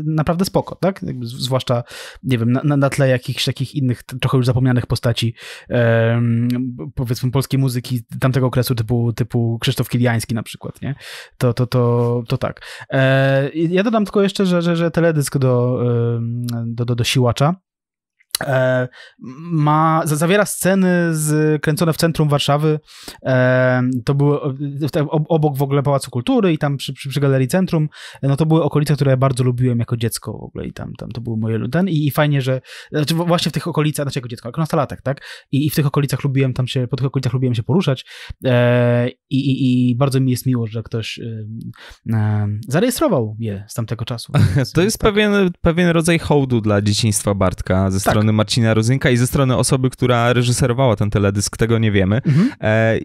naprawdę spoko, tak? Zwłaszcza nie wiem, na tle jakichś takich innych, trochę już zapomnianych postaci powiedzmy polskiej muzyki tamtego okresu typu Krzysztof Kiliański na przykład, nie? To tak. Ja dodam tylko jeszcze, że teledysk do Siłacza zawiera sceny kręcone w centrum Warszawy, to były obok w ogóle Pałacu Kultury i tam przy Galerii Centrum, no to były okolice, które ja bardzo lubiłem jako dziecko w ogóle i tam to były moje i fajnie, że znaczy właśnie w tych okolicach, znaczy jako dziecko, jako nastolatek, tak? I w tych okolicach lubiłem po tych okolicach lubiłem się poruszać i bardzo mi jest miło, że ktoś zarejestrował je z tamtego czasu. To jest tak. pewien rodzaj hołdu dla dzieciństwa Bartka ze strony Marcina Rozynka i ze strony osoby, która reżyserowała ten teledysk, tego nie wiemy.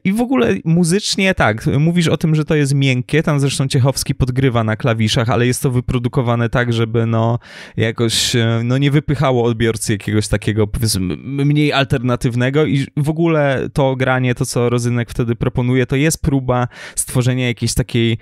I w ogóle muzycznie tak, mówisz o tym, że to jest miękkie, tam zresztą Ciechowski podgrywa na klawiszach, ale jest to wyprodukowane tak, żeby no jakoś no nie wypychało odbiorcy jakiegoś takiego powiedzmy mniej alternatywnego i w ogóle to granie, to co Rozynek wtedy proponuje, to jest próba stworzenia jakiejś takiej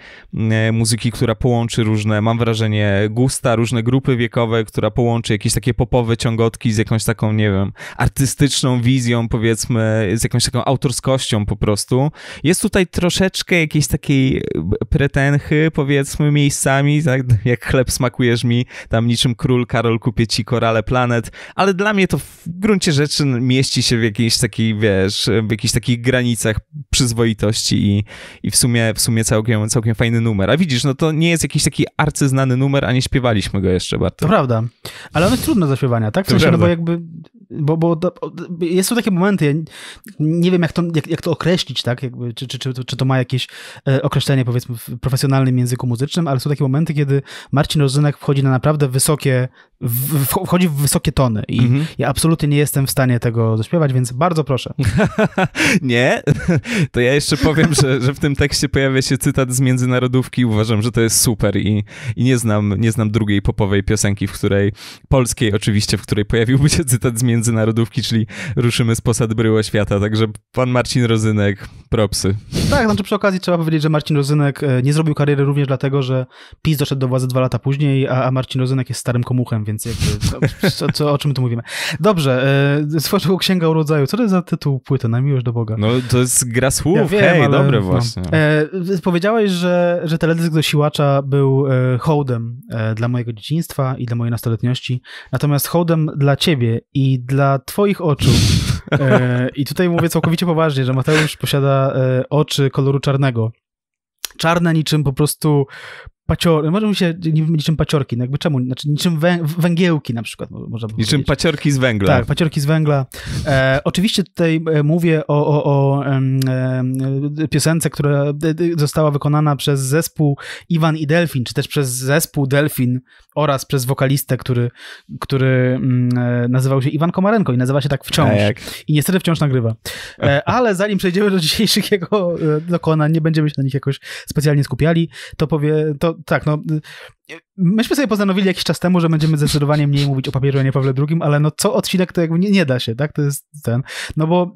muzyki, która połączy różne, mam wrażenie, gusta, różne grupy wiekowe, która połączy jakieś takie popowe ciągotki z jakąś taką, nie wiem, artystyczną wizją, powiedzmy, z jakąś taką autorskością po prostu. Jest tutaj troszeczkę jakiejś takiej pretęchy, powiedzmy, miejscami, tak? Jak chleb smakujesz mi, tam niczym król Karol kupię ci korale planet, ale dla mnie to w gruncie rzeczy mieści się w jakiejś takiej, wiesz, w jakichś takich granicach przyzwoitości i w sumie całkiem fajny numer. A widzisz, no to nie jest jakiś taki arcyznany numer, a nie śpiewaliśmy go jeszcze, Bartek. To prawda, ale on jest trudny do śpiewania, tak? No bo jakby, jest to takie momenty, ja nie wiem jak to określić, tak, jakby, czy to ma jakieś określenie powiedzmy w profesjonalnym języku muzycznym, ale są takie momenty, kiedy Marcin Rozynek wchodzi na naprawdę wysokie, wchodzi w wysokie tony i ja absolutnie nie jestem w stanie tego zaśpiewać, więc bardzo proszę. Nie? To ja jeszcze powiem, że w tym tekście pojawia się cytat z Międzynarodówki, uważam, że to jest super i nie znam drugiej popowej piosenki, w której, polskiej oczywiście, w której pojawiłby się cytat z Międzynarodówki, czyli ruszymy z posad bryło świata, także pan Marcin Rozynek, propsy. Tak, znaczy przy okazji trzeba powiedzieć, że Marcin Rozynek nie zrobił kariery również dlatego, że PiS doszedł do władzy 2 lata później, a Marcin Rozynek jest starym komuchem, więc jakby, o czym tu mówimy. Dobrze, stworzył Księga Urodzaju. Co to jest za tytuł płyty, na miłość do Boga? No to jest gra słów, ja wiem, hej, ale, dobre właśnie. No. Powiedziałeś, że teledysk do siłacza był hołdem dla mojego dzieciństwa i dla mojej nastoletniości, natomiast hołdem dla ciebie i dla twoich oczu. I tutaj mówię całkowicie poważnie, że Mateusz posiada oczy koloru czarnego. Czarne niczym po prostu paciory, może mi się niczym paciorki, no jakby czemu, znaczy niczym węgiełki na przykład, można by niczym powiedzieć. Paciorki z węgla. Tak, paciorki z węgla. Oczywiście tutaj mówię o piosence, która została wykonana przez zespół Iwan i Delfin, czy też przez zespół Delfin oraz przez wokalistę, który nazywał się Iwan Komarenko i nazywa się tak wciąż. I niestety wciąż nagrywa. Ale zanim przejdziemy do dzisiejszych jego dokonań, nie będziemy się na nich jakoś specjalnie skupiali, myśmy sobie postanowili jakiś czas temu, że będziemy zdecydowanie mniej mówić o papieżu Janie Pawle II, ale no co odcinek to jakby nie da się, tak? To jest ten. No bo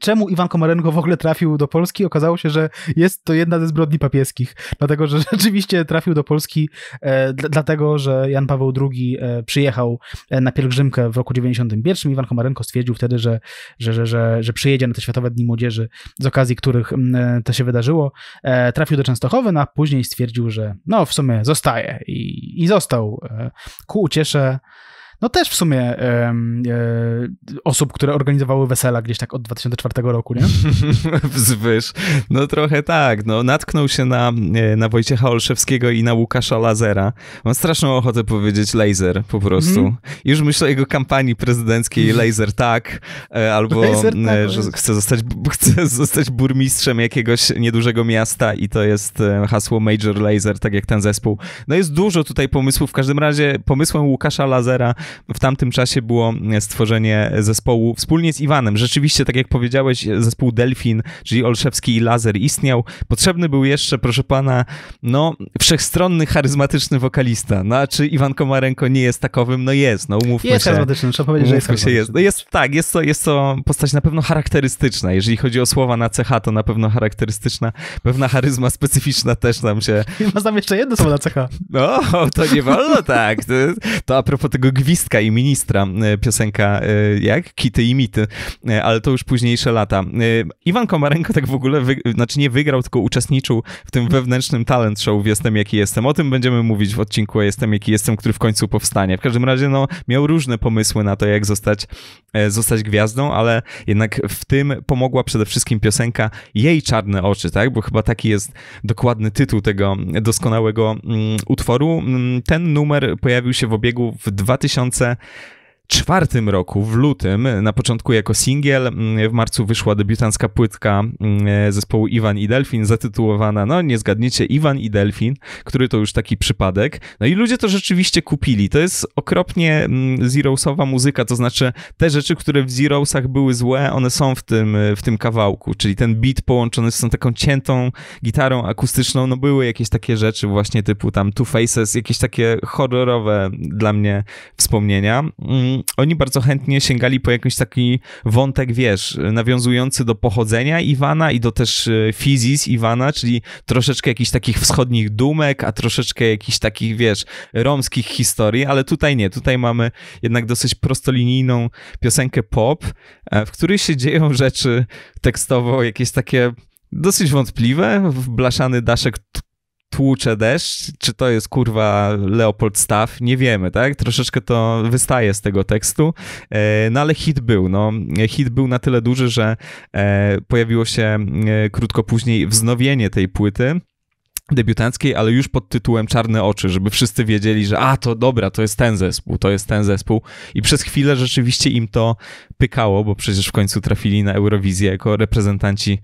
czemu Iwan Komarenko w ogóle trafił do Polski? Okazało się, że jest to jedna ze zbrodni papieskich, dlatego, że rzeczywiście trafił do Polski dlatego, że Jan Paweł II przyjechał na pielgrzymkę w roku 1991. Iwan Komarenko stwierdził wtedy, że przyjedzie na te Światowe Dni Młodzieży, z okazji których to się wydarzyło. Trafił do Częstochowy, a później stwierdził, że no w sumie zostaje i został ku uciesze no też w sumie osób, które organizowały wesela gdzieś tak od 2004 roku, nie? Wzwyż. No trochę tak. No, natknął się na Wojciecha Olszewskiego i na Łukasza Lazera. Mam straszną ochotę powiedzieć laser po prostu. Już myślę o jego kampanii prezydenckiej laser tak, albo laser, tak, że chce zostać burmistrzem jakiegoś niedużego miasta i to jest hasło Major Laser, tak jak ten zespół. No jest dużo tutaj pomysłów. W każdym razie pomysłem Łukasza Lazera w tamtym czasie było stworzenie zespołu wspólnie z Iwanem. Rzeczywiście, tak jak powiedziałeś, zespół Delfin, czyli Olszewski i Lazer istniał. Potrzebny był jeszcze, proszę pana, no wszechstronny, charyzmatyczny wokalista. No a czy Iwan Komarenko nie jest takowym? No jest, no umówmy się. Jest charyzmatyczny, trzeba powiedzieć, że jest charyzmatyczny. Jest. No jest, tak, jest to postać na pewno charakterystyczna. Jeżeli chodzi o słowa na CH, to na pewno charakterystyczna. Pewna charyzma specyficzna też nam się... Masz tam jeszcze jedno słowo na CH. No, to nie wolno tak. To a propos tego gwizdu aktywistka i ministra piosenka jak Kity i Mity, ale to już późniejsze lata. Iwan Komarenko tak w ogóle, znaczy nie wygrał, tylko uczestniczył w tym wewnętrznym talent show Jestem Jaki Jestem. O tym będziemy mówić w odcinku Jestem Jaki Jestem, który w końcu powstanie. W każdym razie no, miał różne pomysły na to, jak zostać gwiazdą, ale jednak w tym pomogła przede wszystkim piosenka Jej czarne oczy, tak? Bo chyba taki jest dokładny tytuł tego doskonałego utworu. Ten numer pojawił się w obiegu w 2004 roku, w lutym, na początku jako singiel. W marcu wyszła debiutancka płytka zespołu Iwan i Delfin, zatytułowana, no nie zgadniecie, Iwan i Delfin, który to już taki przypadek. No i ludzie to rzeczywiście kupili. To jest okropnie zeroesowa muzyka, to znaczy te rzeczy, które w zeroesach były złe, one są w tym kawałku, czyli ten beat połączony z tą taką ciętą gitarą akustyczną, no były jakieś takie rzeczy właśnie typu tam Two Faces, jakieś takie horrorowe dla mnie wspomnienia. Oni bardzo chętnie sięgali po jakiś taki wątek, wiesz, nawiązujący do pochodzenia Iwana i do też fizis Iwana, czyli troszeczkę jakichś takich wschodnich dumek, a troszeczkę jakichś takich, wiesz, romskich historii, ale tutaj nie. Tutaj mamy jednak dosyć prostolinijną piosenkę pop, w której się dzieją rzeczy tekstowo jakieś takie dosyć wątpliwe. Blaszany daszek tłucze deszcz, czy to jest kurwa Leopold Staff, nie wiemy, tak? Troszeczkę to wystaje z tego tekstu, no ale hit był, no. Hit był na tyle duży, że pojawiło się krótko później wznowienie tej płyty debiutanckiej, ale już pod tytułem Czarne Oczy, żeby wszyscy wiedzieli, że a, to dobra, to jest ten zespół i przez chwilę rzeczywiście im to pykało, bo przecież w końcu trafili na Eurowizję jako reprezentanci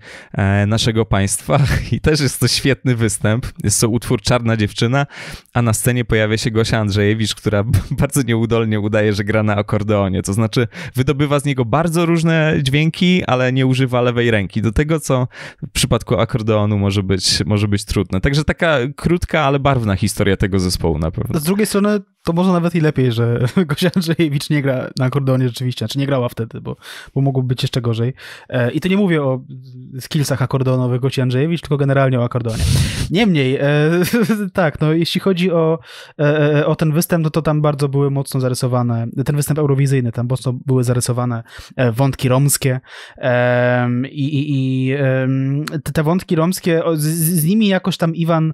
naszego państwa i też jest to świetny występ. Jest to utwór Czarna Dziewczyna, a na scenie pojawia się Gosia Andrzejewicz, która bardzo nieudolnie udaje, że gra na akordeonie, to znaczy wydobywa z niego bardzo różne dźwięki, ale nie używa lewej ręki do tego, co w przypadku akordeonu może być trudne. Także taka krótka, ale barwna historia tego zespołu na pewno. Z drugiej strony to może nawet i lepiej, że Gosia Andrzejewicz nie gra na akordeonie rzeczywiście, czy nie grała wtedy, bo mogłoby być jeszcze gorzej. I to nie mówię o skillsach akordeonowych Gosi Andrzejewicz, tylko generalnie o akordeonie. Niemniej, tak, no jeśli chodzi o ten występ, no to tam bardzo były mocno zarysowane, ten występ eurowizyjny, tam mocno były zarysowane wątki romskie i te wątki romskie, z nimi jakoś tam Iwan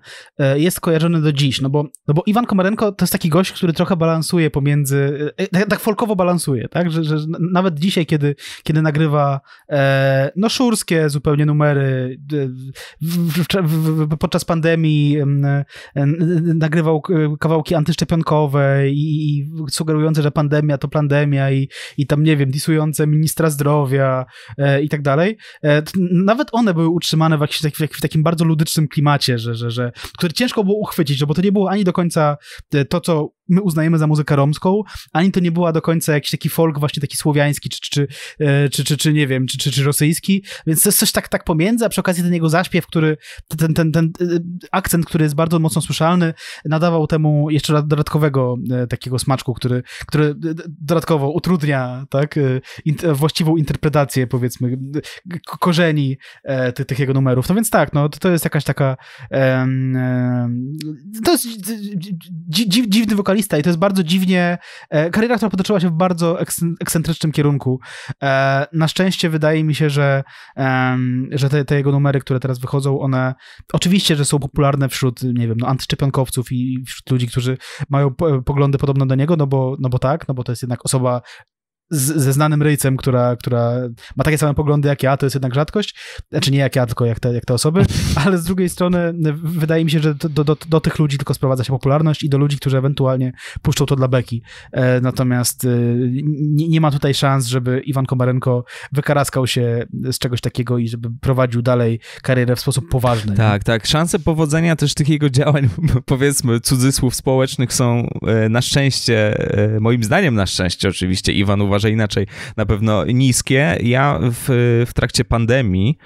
jest kojarzony do dziś, no bo Iwan Komarenko to jest taki gość, który trochę balansuje pomiędzy, tak folkowo balansuje, tak, że nawet dzisiaj, kiedy nagrywa no szurskie zupełnie numery, podczas pandemii nagrywał kawałki antyszczepionkowe i sugerujące, że pandemia to plandemia i tam, nie wiem, disujące ministra zdrowia i tak dalej. Nawet one były utrzymane w takim bardzo ludycznym klimacie, który ciężko było uchwycić, bo to nie było ani do końca to, co my uznajemy za muzykę romską, ani to nie była do końca jakiś taki folk właśnie taki słowiański, czy nie wiem, czy rosyjski, więc to jest coś tak pomiędzy, a przy okazji ten jego zaśpiew, który ten akcent, który jest bardzo mocno słyszalny, nadawał temu jeszcze dodatkowego takiego smaczku, który dodatkowo utrudnia, tak, właściwą interpretację, powiedzmy, korzeni tych jego numerów. No więc tak, no to jest jakaś taka to jest dziwny wokalista i to jest bardzo dziwnie kariera, która potoczyła się w bardzo ekscentrycznym kierunku. Na szczęście wydaje mi się, że te jego numery, które teraz wychodzą, one oczywiście, że są popularne wśród, nie wiem, no, antyszczepionkowców i wśród ludzi, którzy mają poglądy podobne do niego, no bo tak, no bo to jest jednak osoba ze znanym ryjcem, która ma takie same poglądy jak ja, to jest jednak rzadkość. Znaczy nie jak ja, tylko jak te osoby, ale z drugiej strony wydaje mi się, że do tych ludzi tylko sprowadza się popularność i do ludzi, którzy ewentualnie puszczą to dla beki. Natomiast nie ma tutaj szans, żeby Iwan Komarenko wykaraskał się z czegoś takiego i żeby prowadził dalej karierę w sposób poważny. Tak, tak. Szanse powodzenia też tych jego działań, powiedzmy, cudzysłów społecznych są na szczęście, moim zdaniem na szczęście oczywiście, Iwan uważa, że inaczej, na pewno niskie. Ja w trakcie pandemii,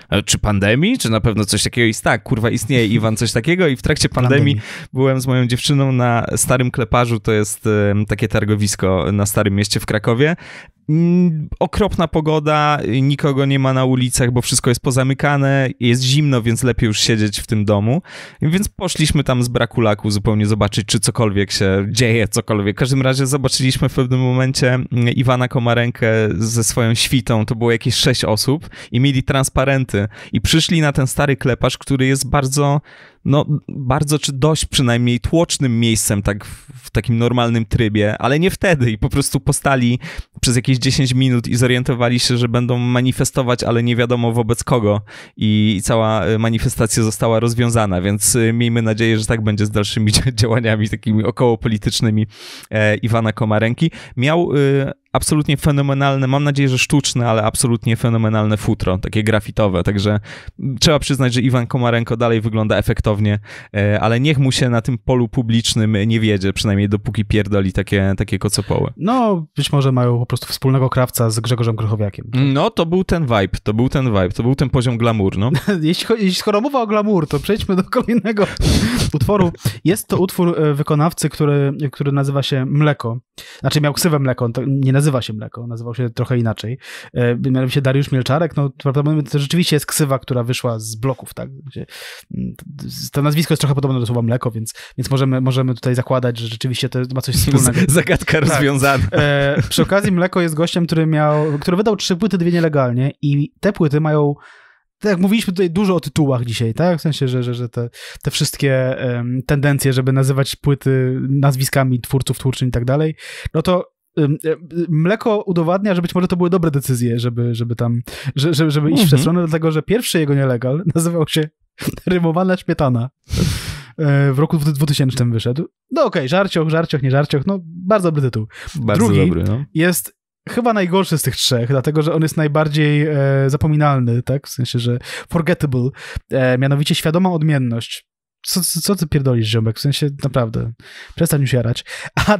czy na pewno coś takiego jest, tak, kurwa, istnieje Iwan coś takiego i w trakcie pandemii byłem z moją dziewczyną na Starym Kleparzu, to jest takie targowisko na Starym Mieście w Krakowie. Okropna pogoda, nikogo nie ma na ulicach, bo wszystko jest pozamykane, jest zimno, więc lepiej już siedzieć w tym domu. Więc poszliśmy tam z braku laku zupełnie zobaczyć, czy cokolwiek się dzieje, cokolwiek. W każdym razie zobaczyliśmy w pewnym momencie Iwana Komarenkę ze swoją świtą, to było jakieś 6 osób i mieli transparenty i przyszli na ten stary Kleparz, który jest bardzo, no bardzo czy dość przynajmniej tłocznym miejscem, tak w takim normalnym trybie, ale nie wtedy i po prostu postali przez jakieś 10 minut i zorientowali się, że będą manifestować, ale nie wiadomo wobec kogo i cała manifestacja została rozwiązana, więc miejmy nadzieję, że tak będzie z dalszymi działaniami takimi okołopolitycznymi Iwana Komarenki. Miał absolutnie fenomenalne, mam nadzieję, że sztuczne, ale absolutnie fenomenalne futro, takie grafitowe, także trzeba przyznać, że Iwan Komarenko dalej wygląda efektownie, ale niech mu się na tym polu publicznym nie wiedzie, przynajmniej dopóki pierdoli takie kocopoły. No, być może mają po prostu wspólnego krawca z Grzegorzem Krychowiakiem. Tak? No, to był ten vibe, to był ten vibe, to był ten poziom glamour, no. Jeśli skoro mowa o glamour, to przejdźmy do kolejnego utworu. Jest to utwór wykonawcy, który nazywa się Mleko, znaczy miał ksywę Mleko, nie nazywa się Mleko, nazywał się trochę inaczej. Mianowicie Dariusz Mielczarek, no prawdopodobnie to rzeczywiście jest ksywa, która wyszła z bloków, tak? To nazwisko jest trochę podobne do słowa mleko, więc możemy tutaj zakładać, że rzeczywiście to ma coś wspólnego. Zagadka rozwiązana. Tak. Przy okazji Mleko jest gościem, który wydał 3 płyty, 2 nielegalnie i te płyty mają, tak jak mówiliśmy tutaj dużo o tytułach dzisiaj, tak? W sensie, że te wszystkie tendencje, żeby nazywać płyty nazwiskami twórców, twórczyń i tak dalej, no to Mleko udowadnia, że być może to były dobre decyzje, żeby iść w tę stronę, dlatego że pierwszy jego nielegal nazywał się Rymowana Śmietana. W roku 2000 wyszedł. No okej, żarcioch, nie żarcioch, no bardzo dobry tytuł. Bardzo drugi dobry, no. Jest chyba najgorszy z tych 3, dlatego że on jest najbardziej zapominalny, tak? W sensie, że forgettable, mianowicie Świadoma odmienność. Co ty pierdolisz, ziomek? W sensie, naprawdę, przestań już jarać. A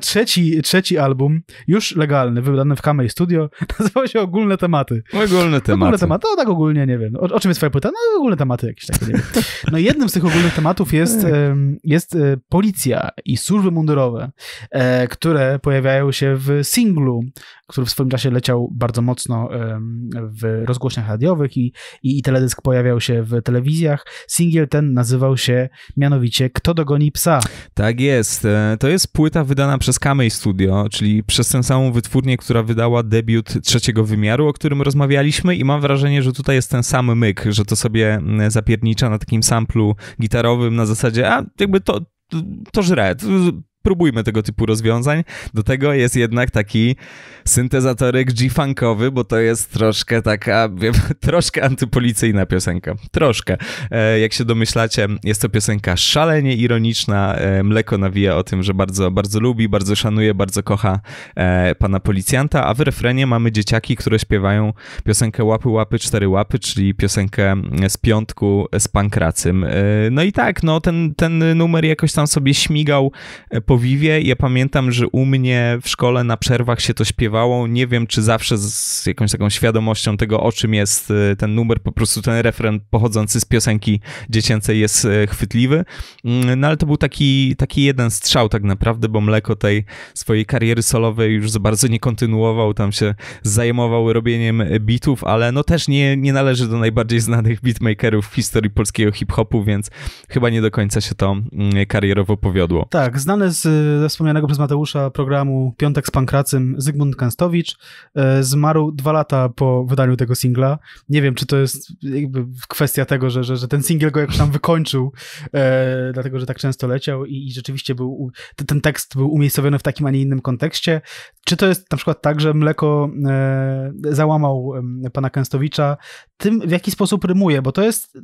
trzeci album, już legalny, wydany w Kamej Studio, nazywał się Ogólne Tematy. Ogólne tematy. No tak ogólnie, nie wiem. O czym jest twoja płyta? No ogólne tematy jakieś takie, nie wiem. No i jednym z tych ogólnych tematów jest policja i służby mundurowe, które pojawiają się w singlu, który w swoim czasie leciał bardzo mocno w rozgłośniach radiowych i teledysk pojawiał się w telewizjach. Singiel ten nazywał się mianowicie Kto dogoni psa. Tak jest. To jest płyta wydana przez Kamej Studio, czyli przez tę samą wytwórnię, która wydała debiut Trzeciego Wymiaru, o którym rozmawialiśmy i mam wrażenie, że tutaj jest ten sam myk, że to sobie zapiernicza na takim samplu gitarowym na zasadzie, a jakby to żre. Próbujmy tego typu rozwiązań. Do tego jest jednak taki syntezatorek G-funkowy, bo to jest troszkę taka, troszkę antypolicyjna piosenka. Troszkę. Jak się domyślacie, jest to piosenka szalenie ironiczna. Mleko nawija o tym, że bardzo, bardzo lubi, bardzo szanuje, bardzo kocha pana policjanta, a w refrenie mamy dzieciaki, które śpiewają piosenkę Łapy, łapy, 4 łapy, czyli piosenkę z piątku z Pankracym. No i tak, no ten numer jakoś tam sobie śmigał po Wiwie. Ja pamiętam, że u mnie w szkole na przerwach się to śpiewało. Nie wiem, czy zawsze z jakąś taką świadomością tego, o czym jest ten numer. Po prostu ten refren pochodzący z piosenki dziecięcej jest chwytliwy. No ale to był taki jeden strzał tak naprawdę, bo Mleko tej swojej kariery solowej już za bardzo nie kontynuował. Tam się zajmował robieniem bitów, ale no też nie należy do najbardziej znanych beatmakerów w historii polskiego hip-hopu, więc chyba nie do końca się to karierowo powiodło. Tak, znane ze wspomnianego przez Mateusza programu Piątek z Pankracym Zygmunt Kęstowicz zmarł 2 lata po wydaniu tego singla. Nie wiem, czy to jest jakby kwestia tego, że ten singiel go jakoś tam wykończył, dlatego, że tak często leciał i rzeczywiście był ten tekst był umiejscowiony w takim, a nie innym kontekście. Czy to jest na przykład tak, że Mleko załamał pana Kęstowicza tym, w jaki sposób rymuje, bo to jest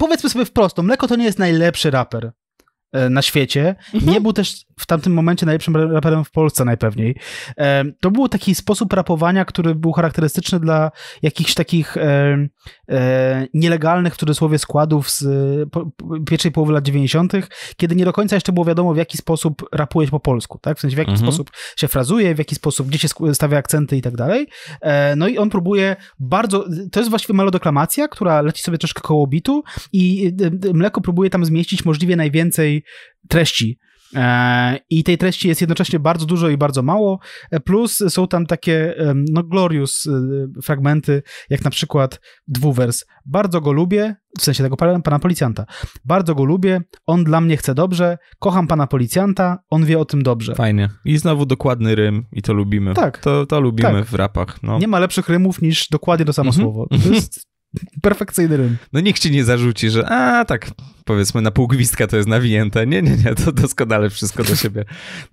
powiedzmy sobie wprost, Mleko to nie jest najlepszy raper na świecie. Nie był też w tamtym momencie najlepszym raperem w Polsce najpewniej. To był taki sposób rapowania, który był charakterystyczny dla jakichś takich nielegalnych w cudzysłowie składów z pierwszej połowy lat 90., kiedy nie do końca jeszcze było wiadomo, w jaki sposób rapuje się po polsku, tak? W sensie, w jaki sposób się frazuje, w jaki sposób, gdzie się stawia akcenty i tak dalej. No i on próbuje bardzo... To jest właściwie melodeklamacja, która leci sobie troszkę koło bitu i Mleko próbuje tam zmieścić możliwie najwięcej treści I tej treści jest jednocześnie bardzo dużo i bardzo mało, plus są tam takie no glorious fragmenty, jak na przykład dwuwers. Bardzo go lubię, w sensie tego pana policjanta. Bardzo go lubię, on dla mnie chce dobrze, kocham pana policjanta, on wie o tym dobrze. Fajnie. I znowu dokładny rym i to lubimy. Tak. To lubimy tak. W rapach. No. Nie ma lepszych rymów niż dokładnie to samo słowo. To jest perfekcyjny rym. No nikt ci nie zarzuci, że tak powiedzmy na pół gwizdka to jest nawinięte. Nie, to doskonale wszystko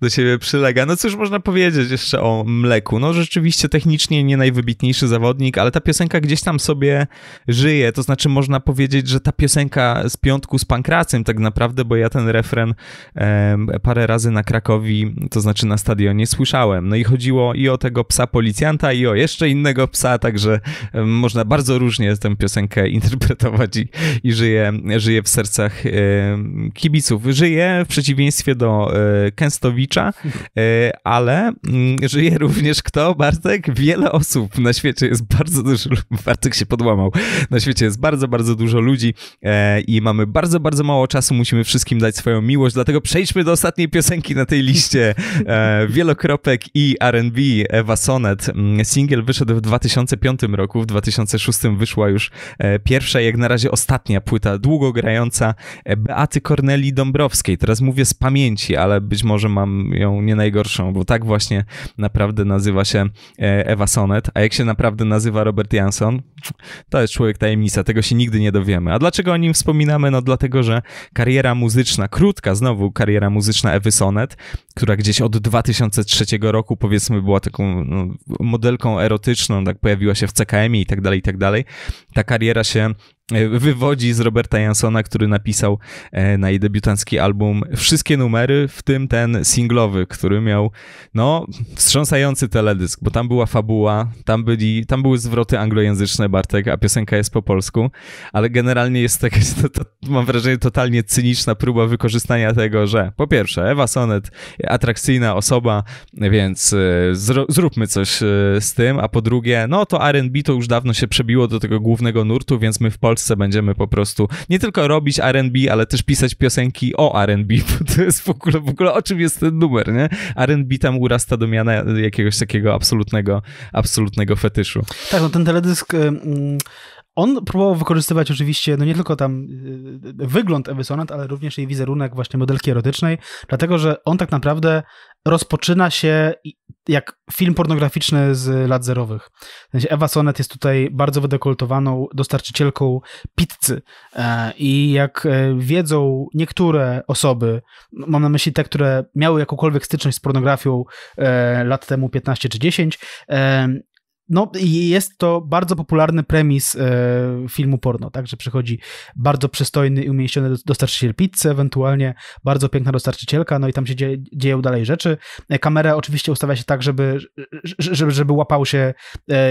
do siebie przylega. No cóż można powiedzieć jeszcze o Mleku. No rzeczywiście technicznie nie najwybitniejszy zawodnik, ale ta piosenka gdzieś tam sobie żyje. To znaczy można powiedzieć, że ta piosenka z piątku z Pankracym tak naprawdę, bo ja ten refren parę razy na Krakowi, to znaczy na stadionie słyszałem. No i chodziło i o tego psa policjanta i o jeszcze innego psa, także można bardzo różnie tę piosenkę interpretować i żyje w sercach kibiców. Żyje w przeciwieństwie do Kęstowicza, ale żyje również kto? Bartek? Wiele osób na świecie jest bardzo dużo... Bartek się podłamał. Na świecie jest bardzo, bardzo dużo ludzi i mamy bardzo, bardzo mało czasu. Musimy wszystkim dać swoją miłość, dlatego przejdźmy do ostatniej piosenki na tej liście. Wielokropek i R&B Ewa Sonet. Singiel wyszedł w 2005 roku. W 2006 wyszła już pierwsza, jak na razie ostatnia płyta, długo grająca Beaty Kornelii Dąbrowskiej. Teraz mówię z pamięci, ale być może mam ją nie najgorszą, bo tak właśnie naprawdę nazywa się Ewa Sonet. A jak się naprawdę nazywa Robert Jansson? To jest człowiek tajemnica, tego się nigdy nie dowiemy. A dlaczego o nim wspominamy? No dlatego, że kariera muzyczna, krótka znowu kariera muzyczna Ewy Sonet, która gdzieś od 2003 roku powiedzmy była taką no, modelką erotyczną, tak pojawiła się w CKM-ie i tak dalej, ta kariera się wywodzi z Roberta Janssona, który napisał na jej debiutancki album wszystkie numery, w tym ten singlowy, który miał, no, wstrząsający teledysk, bo tam była fabuła, tam były zwroty anglojęzyczne, Bartek, a piosenka jest po polsku, ale generalnie jest taka, mam wrażenie, totalnie cyniczna próba wykorzystania tego, że po pierwsze, Ewa Sonet, atrakcyjna osoba, więc zróbmy coś z tym, a po drugie, no to R&B to już dawno się przebiło do tego głównego nurtu, więc my w Polsce będziemy po prostu nie tylko robić R&B, ale też pisać piosenki o R&B, bo to jest w ogóle o czym jest ten numer, nie? R&B tam urasta do miana jakiegoś takiego absolutnego fetyszu. Tak, no ten teledysk... On próbował wykorzystywać oczywiście, no nie tylko tam wygląd Ewy Sonet, ale również jej wizerunek właśnie modelki erotycznej, dlatego, że on tak naprawdę rozpoczyna się jak film pornograficzny z lat zerowych. W sensie Ewa Sonet jest tutaj bardzo wydekoltowaną dostarczycielką pizzy i jak wiedzą niektóre osoby, mam na myśli te, które miały jakąkolwiek styczność z pornografią lat temu 15 czy 10, no i jest to bardzo popularny premis filmu porno, tak, że przychodzi bardzo przystojny i umieściony dostarczyciel pizzy, ewentualnie bardzo piękna dostarczycielka, no i tam się dzieją dalej rzeczy. Kamera oczywiście ustawia się tak, żeby łapał się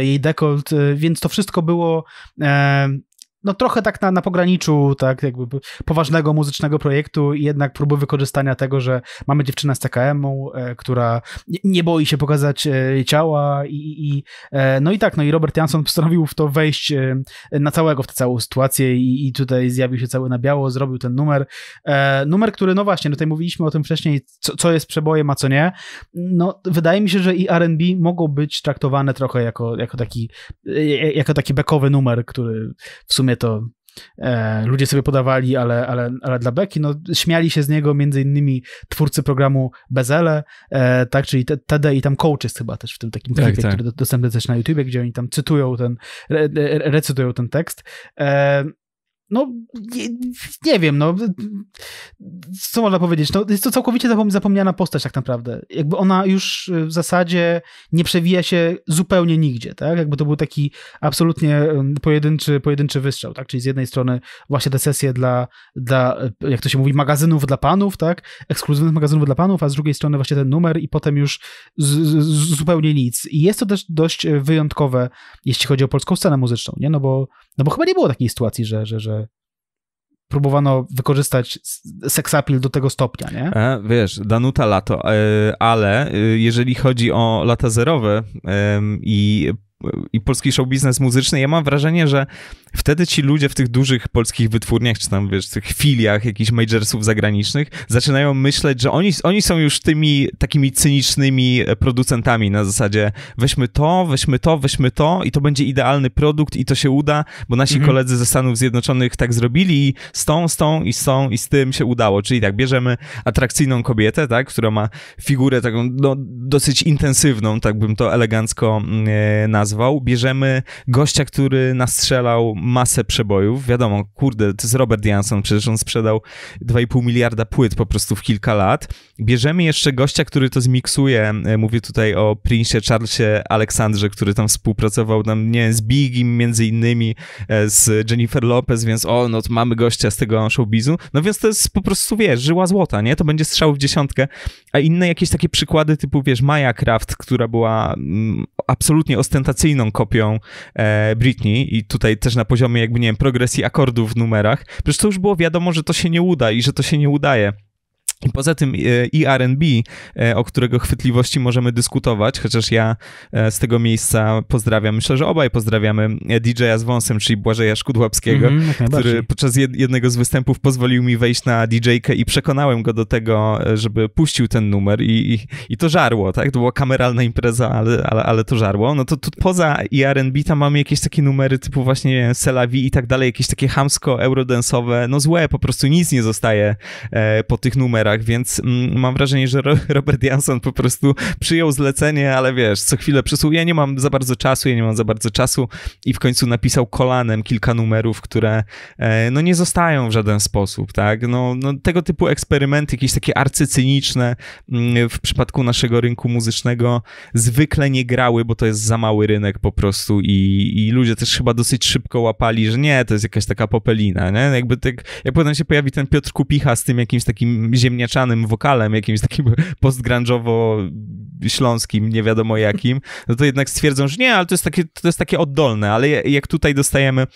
jej dekolt, więc to wszystko było... no trochę tak na pograniczu, tak jakby poważnego muzycznego projektu i jednak próby wykorzystania tego, że mamy dziewczynę z CKM-u, która nie boi się pokazać ciała i Robert Jansson postanowił w to wejść na całego, w tę całą sytuację i tutaj zjawił się cały na biało, zrobił ten numer. Numer, który, no właśnie, tutaj mówiliśmy o tym wcześniej, co jest przebojem, a co nie. No wydaje mi się, że i R&B mogą być traktowane trochę jako taki bekowy numer, który w sumie to ludzie sobie podawali, ale dla beki, no śmiali się z niego między innymi twórcy programu Bezele, tak, czyli TD i tam Coaches chyba też w tym takim klipie, tak. Który dostępny też na YouTubie, gdzie oni tam recytują ten tekst. No, nie wiem, no co można powiedzieć, no, jest to całkowicie zapomniana postać tak naprawdę, jakby ona już w zasadzie nie przewija się zupełnie nigdzie, tak, jakby to był taki absolutnie pojedynczy wystrzał, tak, czyli z jednej strony właśnie te sesje dla jak to się mówi, magazynów dla panów, tak, ekskluzywnych magazynów dla panów, a z drugiej strony właśnie ten numer i potem już zupełnie nic i jest to też dość wyjątkowe, jeśli chodzi o polską scenę muzyczną, nie, no bo chyba nie było takiej sytuacji, że próbowano wykorzystać seksapil do tego stopnia, nie? Wiesz, Danuta Lato, ale jeżeli chodzi o lata zerowe i i polski show biznes muzyczny, ja mam wrażenie, że wtedy ci ludzie w tych dużych polskich wytwórniach, czy tam wiesz, tych filiach jakichś majorsów zagranicznych zaczynają myśleć, że oni są już tymi takimi cynicznymi producentami na zasadzie weźmy to i to będzie idealny produkt i to się uda, bo nasi koledzy ze Stanów Zjednoczonych tak zrobili i z tą i z tym się udało. Czyli tak, bierzemy atrakcyjną kobietę, tak, która ma figurę taką no, dosyć intensywną, tak bym to elegancko nazwał. Bierzemy gościa, który nastrzelał masę przebojów. Wiadomo, kurde, to jest Robert Jansson, przecież on sprzedał 2,5 miliarda płyt po prostu w kilka lat. Bierzemy jeszcze gościa, który to zmiksuje. Mówię tutaj o Prince'ie Charlesie Aleksandrze, który tam współpracował tam, nie wiem, z Bigim między innymi, z Jennifer Lopez, więc o, no to mamy gościa z tego showbizu. No więc to jest po prostu, wiesz, żyła złota, nie? To będzie strzał w dziesiątkę. A inne jakieś takie przykłady typu, wiesz, Maya Craft, która była absolutnie ostentacyjną kopią Britney i tutaj też na poziomie jakby, nie wiem, progresji akordów w numerach. Przecież to już było wiadomo, że to się nie uda i że to się nie udaje. I poza tym i R&B, o którego chwytliwości możemy dyskutować, chociaż ja z tego miejsca pozdrawiam, myślę, że obaj pozdrawiamy DJ-a z wąsem, czyli Błażeja Szkudłapskiego, który podczas jednego z występów pozwolił mi wejść na DJ-kę i przekonałem go do tego, żeby puścił ten numer i to żarło, tak? To była kameralna impreza, ale to żarło. No to tu poza i R&B tam mamy jakieś takie numery typu właśnie C'est la vie i tak dalej, jakieś takie chamsko, eurodance'owe, no złe, po prostu nic nie zostaje po tych numerach, więc mam wrażenie, że Robert Jansson po prostu przyjął zlecenie, ale wiesz, co chwilę przysługuje, ja nie mam za bardzo czasu i w końcu napisał kolanem kilka numerów, które no nie zostają w żaden sposób, tak? No tego typu eksperymenty, jakieś takie arcycyniczne w przypadku naszego rynku muzycznego zwykle nie grały, bo to jest za mały rynek po prostu i ludzie też chyba dosyć szybko łapali, że nie, to jest jakaś taka popelina, nie? Jakby tak, jak potem się pojawi ten Piotr Kupicha z tym jakimś takim ziemniaczanym wokalem, jakimś takim postgrunge'owo-śląskim, nie wiadomo jakim, no to jednak stwierdzą, że nie, ale to jest takie oddolne, ale jak tutaj dostajemy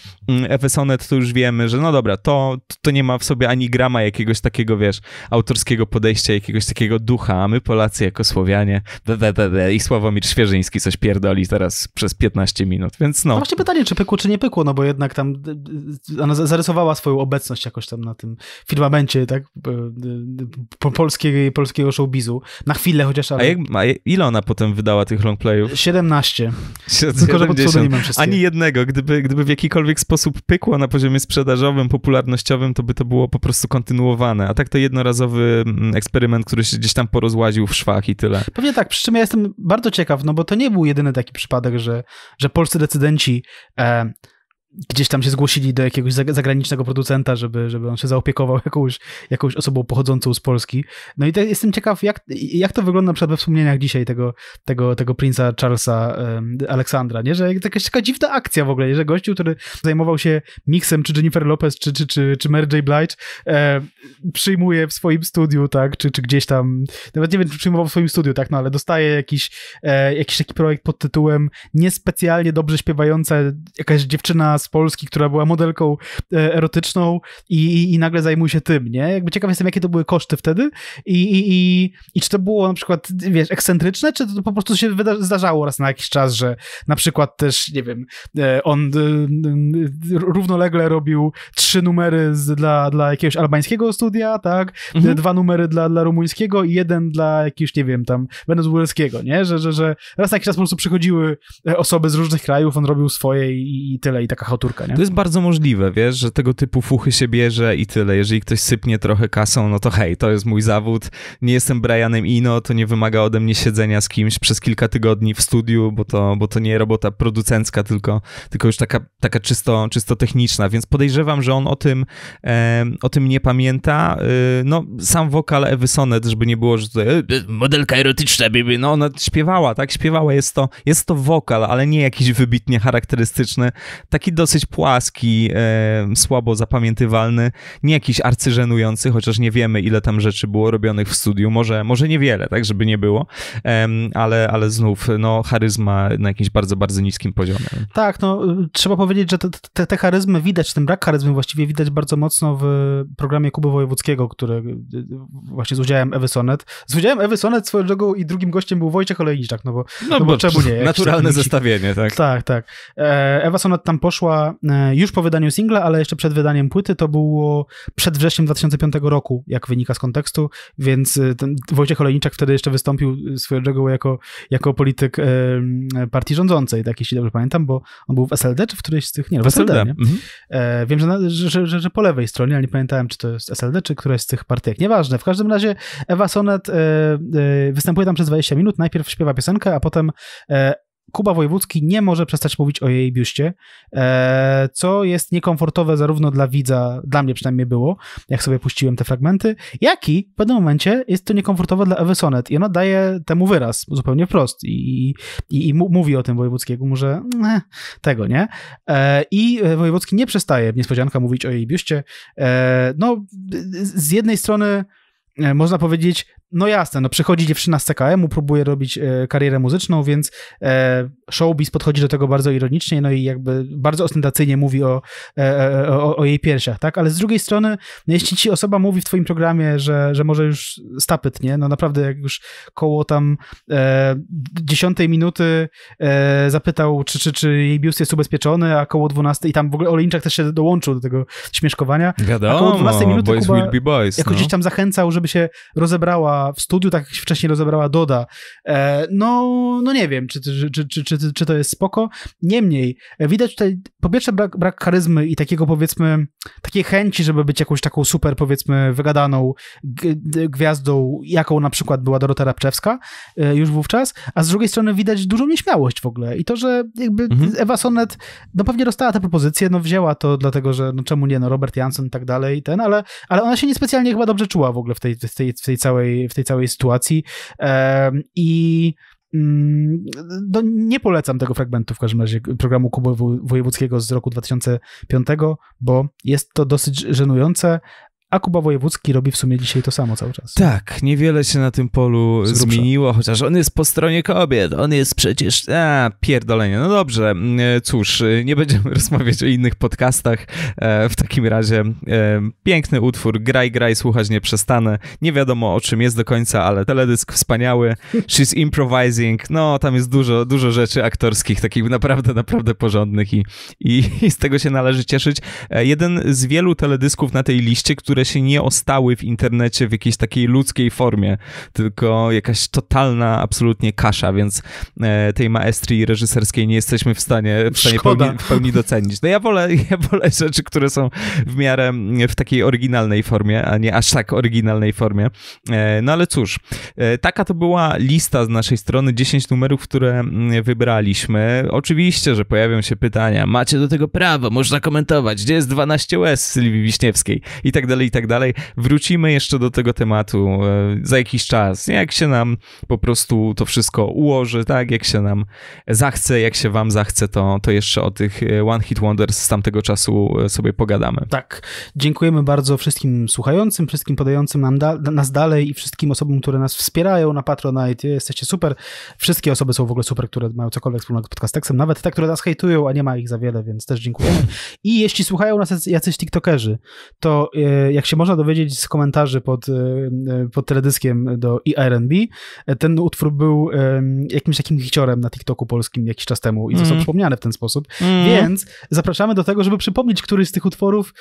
Ewę Sonet, to już wiemy, że no dobra, to nie ma w sobie ani grama jakiegoś takiego, wiesz, autorskiego podejścia, jakiegoś takiego ducha, a my Polacy jako Słowianie, i Sławomir Świerzyński coś pierdoli teraz przez 15 minut, więc no. A właśnie pytanie, czy pykło, czy nie pykło, no bo jednak tam ona zarysowała swoją obecność jakoś tam na tym firmamencie, tak? Polskiego showbizu. Na chwilę chociaż, ale... Ile ona potem wydała tych longplayów? 17. Tylko, że pod pseudonimem wszystkie. Ani jednego. Gdyby w jakikolwiek sposób pykło na poziomie sprzedażowym, popularnościowym, to by to było po prostu kontynuowane. A tak to jednorazowy eksperyment, który się gdzieś tam porozłaził w szwach i tyle. Pewnie tak, przy czym ja jestem bardzo ciekaw, no bo to nie był jedyny taki przypadek, że polscy decydenci... gdzieś tam się zgłosili do jakiegoś zagranicznego producenta, żeby on się zaopiekował jakąś osobą pochodzącą z Polski. No i jestem ciekaw, jak to wygląda na przykład we wspomnieniach dzisiaj tego Prince'a Charlesa Aleksandra, nie? Że jakaś taka dziwna akcja w ogóle, nie? Że gościu, który zajmował się miksem, czy Jennifer Lopez, czy Mary J. Blige, przyjmuje w swoim studiu, tak? Czy gdzieś tam, nawet nie wiem, czy przyjmował w swoim studiu, tak? No ale dostaje jakiś taki projekt pod tytułem niespecjalnie dobrze śpiewająca jakaś dziewczyna z Polski, która była modelką erotyczną i nagle zajmuje się tym, nie? Jakby ciekaw jestem, jakie to były koszty wtedy i czy to było na przykład, wiesz, ekscentryczne, czy to po prostu się zdarzało raz na jakiś czas, że na przykład też, nie wiem, on równolegle robił 3 numery dla jakiegoś albańskiego studia, tak? 2 numery dla rumuńskiego i 1 dla jakiegoś, nie wiem, tam wenezuelskiego, nie? Że raz na jakiś czas po prostu przychodziły osoby z różnych krajów, on robił swoje i tyle, i taka chaturka, nie? To jest bardzo możliwe, wiesz, że tego typu fuchy się bierze i tyle. Jeżeli ktoś sypnie trochę kasą, no to hej, to jest mój zawód. Nie jestem Brianem Ino, to nie wymaga ode mnie siedzenia z kimś przez kilka tygodni w studiu, bo to nie robota producencka, tylko już taka czysto techniczna, więc podejrzewam, że on o tym nie pamięta. No, sam wokal Ewy Sonet, żeby nie było, że tutaj modelka erotyczna, baby, no ona śpiewała, tak? Śpiewała, jest to wokal, ale nie jakiś wybitnie charakterystyczny. Taki dosyć płaski, słabo zapamiętywalny, nie jakiś arcyżenujący, chociaż nie wiemy, ile tam rzeczy było robionych w studiu, może niewiele, tak, żeby nie było, ale znów, no, charyzma na jakimś bardzo, bardzo niskim poziomie. Tak, no, trzeba powiedzieć, że te charyzmy widać, ten brak charyzmy właściwie widać bardzo mocno w programie Kuby Wojewódzkiego, który właśnie z udziałem Ewy Sonet. Z udziałem Ewy Sonet swoją drogą i drugim gościem był Wojciech Olejniczak, no bo czemu nie? Naturalne zestawienie, tak. Tak, tak. Ewa Sonet tam poszła już po wydaniu singla, ale jeszcze przed wydaniem płyty, to było przed wrześniem 2005 roku, jak wynika z kontekstu, więc ten Wojciech Olejniczak wtedy jeszcze wystąpił swoją drogą jako polityk partii rządzącej, tak, jeśli dobrze pamiętam, bo on był w SLD, czy w którejś z tych, nie, w SLD, nie? Mhm. Wiem, że po lewej stronie, ale nie pamiętałem, czy to jest SLD, czy któraś z tych partyjek, nieważne. W każdym razie Ewa Sonet występuje tam przez 20 minut, najpierw śpiewa piosenkę, a potem Kuba Wojewódzki nie może przestać mówić o jej biuście, co jest niekomfortowe zarówno dla widza, dla mnie przynajmniej było, jak sobie puściłem te fragmenty, jak i w pewnym momencie jest to niekomfortowe dla Ewy Sonet i ona daje temu wyraz zupełnie wprost i mówi o tym Wojewódzkiemu, że tego, nie? I Wojewódzki nie przestaje, niespodzianka, mówić o jej biuście. No, z jednej strony można powiedzieć, no jasne, no przychodzi dziewczyna z CKM-u, próbuje robić karierę muzyczną, więc showbiz podchodzi do tego bardzo ironicznie, no i jakby bardzo ostentacyjnie mówi o jej piersiach, tak? Ale z drugiej strony, no jeśli ci osoba mówi w twoim programie, że może już stapyt, nie? No naprawdę, jak już koło tam 10 minuty zapytał, czy jej biust jest ubezpieczony, a koło 12, i tam w ogóle Olejniczak też się dołączył do tego śmieszkowania. Wiadomo, a koło 12 minuty boys Kuba will be boys, jako gdzieś tam zachęcał, żeby się rozebrała w studiu, tak jak się wcześniej rozebrała Doda. No nie wiem, czy to jest spoko. Niemniej, widać tutaj po pierwsze brak charyzmy i takiego, powiedzmy, takiej chęci, żeby być jakąś taką super, powiedzmy, wygadaną gwiazdą, jaką na przykład była Dorota Rabczewska już wówczas, a z drugiej strony widać dużą nieśmiałość w ogóle i to, że jakby Ewa Sonet, no pewnie dostała te propozycje, no wzięła to dlatego, że no czemu nie, no Robert Jansson i tak dalej, ale ona się niespecjalnie chyba dobrze czuła w ogóle w tej całej sytuacji i no, nie polecam tego fragmentu w każdym razie programu Kuby Wojewódzkiego z roku 2005, bo jest to dosyć żenujące, a Kuba Wojewódzki robi w sumie dzisiaj to samo cały czas. Tak, niewiele się na tym polu zmieniło, chociaż on jest po stronie kobiet, on jest przecież... pierdolenie. No dobrze, cóż, nie będziemy rozmawiać o innych podcastach. W takim razie piękny utwór, graj, słuchać nie przestanę. Nie wiadomo, o czym jest do końca, ale teledysk wspaniały. She's improvising. No, tam jest dużo rzeczy aktorskich, takich naprawdę porządnych i z tego się należy cieszyć. Jeden z wielu teledysków na tej liście, które się nie ostały w internecie w jakiejś takiej ludzkiej formie, tylko jakaś totalna, absolutnie kasza, więc tej maestrii reżyserskiej nie jesteśmy w stanie w pełni docenić. No ja wolę rzeczy, które są w miarę w takiej oryginalnej formie, a nie aż tak oryginalnej formie. No ale cóż, taka to była lista z naszej strony, 10 numerów, które wybraliśmy. Oczywiście, że pojawią się pytania, macie do tego prawo, można komentować, gdzie jest 12 łez Sylwii Wiśniewskiej i tak dalej, i tak dalej. Wrócimy jeszcze do tego tematu za jakiś czas, jak się nam po prostu to wszystko ułoży, tak, jak się nam zachce, jak się wam zachce, to jeszcze o tych One Hit Wonders z tamtego czasu sobie pogadamy. Tak, dziękujemy bardzo wszystkim słuchającym, wszystkim podającym nas dalej i wszystkim osobom, które nas wspierają na Patronite. Jesteście super. Wszystkie osoby są w ogóle super, które mają cokolwiek wspólnego z podcastem, nawet te, które nas hejtują, a nie ma ich za wiele, więc też dziękujemy. I jeśli słuchają nas jacyś tiktokerzy, to jak się można dowiedzieć z komentarzy pod teledyskiem do IRNB, ten utwór był jakimś takim hiciorem na TikToku polskim jakiś czas temu i został przypomniany w ten sposób. Więc zapraszamy do tego, żeby przypomnieć któryś z tych utworów,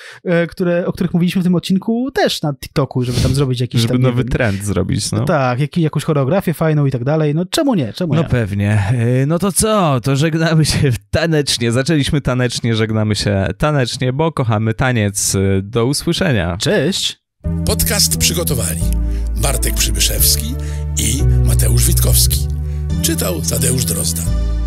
o których mówiliśmy w tym odcinku, też na TikToku, żeby tam zrobić jakiś... Żeby tam, nowy trend zrobić, no. Tak, jakąś choreografię fajną i tak dalej. No czemu nie? Czemu nie? No pewnie. No to co? To żegnamy się tanecznie. Zaczęliśmy tanecznie, żegnamy się tanecznie, bo kochamy taniec. Do usłyszenia. Cześć! Podcast przygotowali Bartek Przybyszewski i Mateusz Witkowski. Czytał Tadeusz Drozda.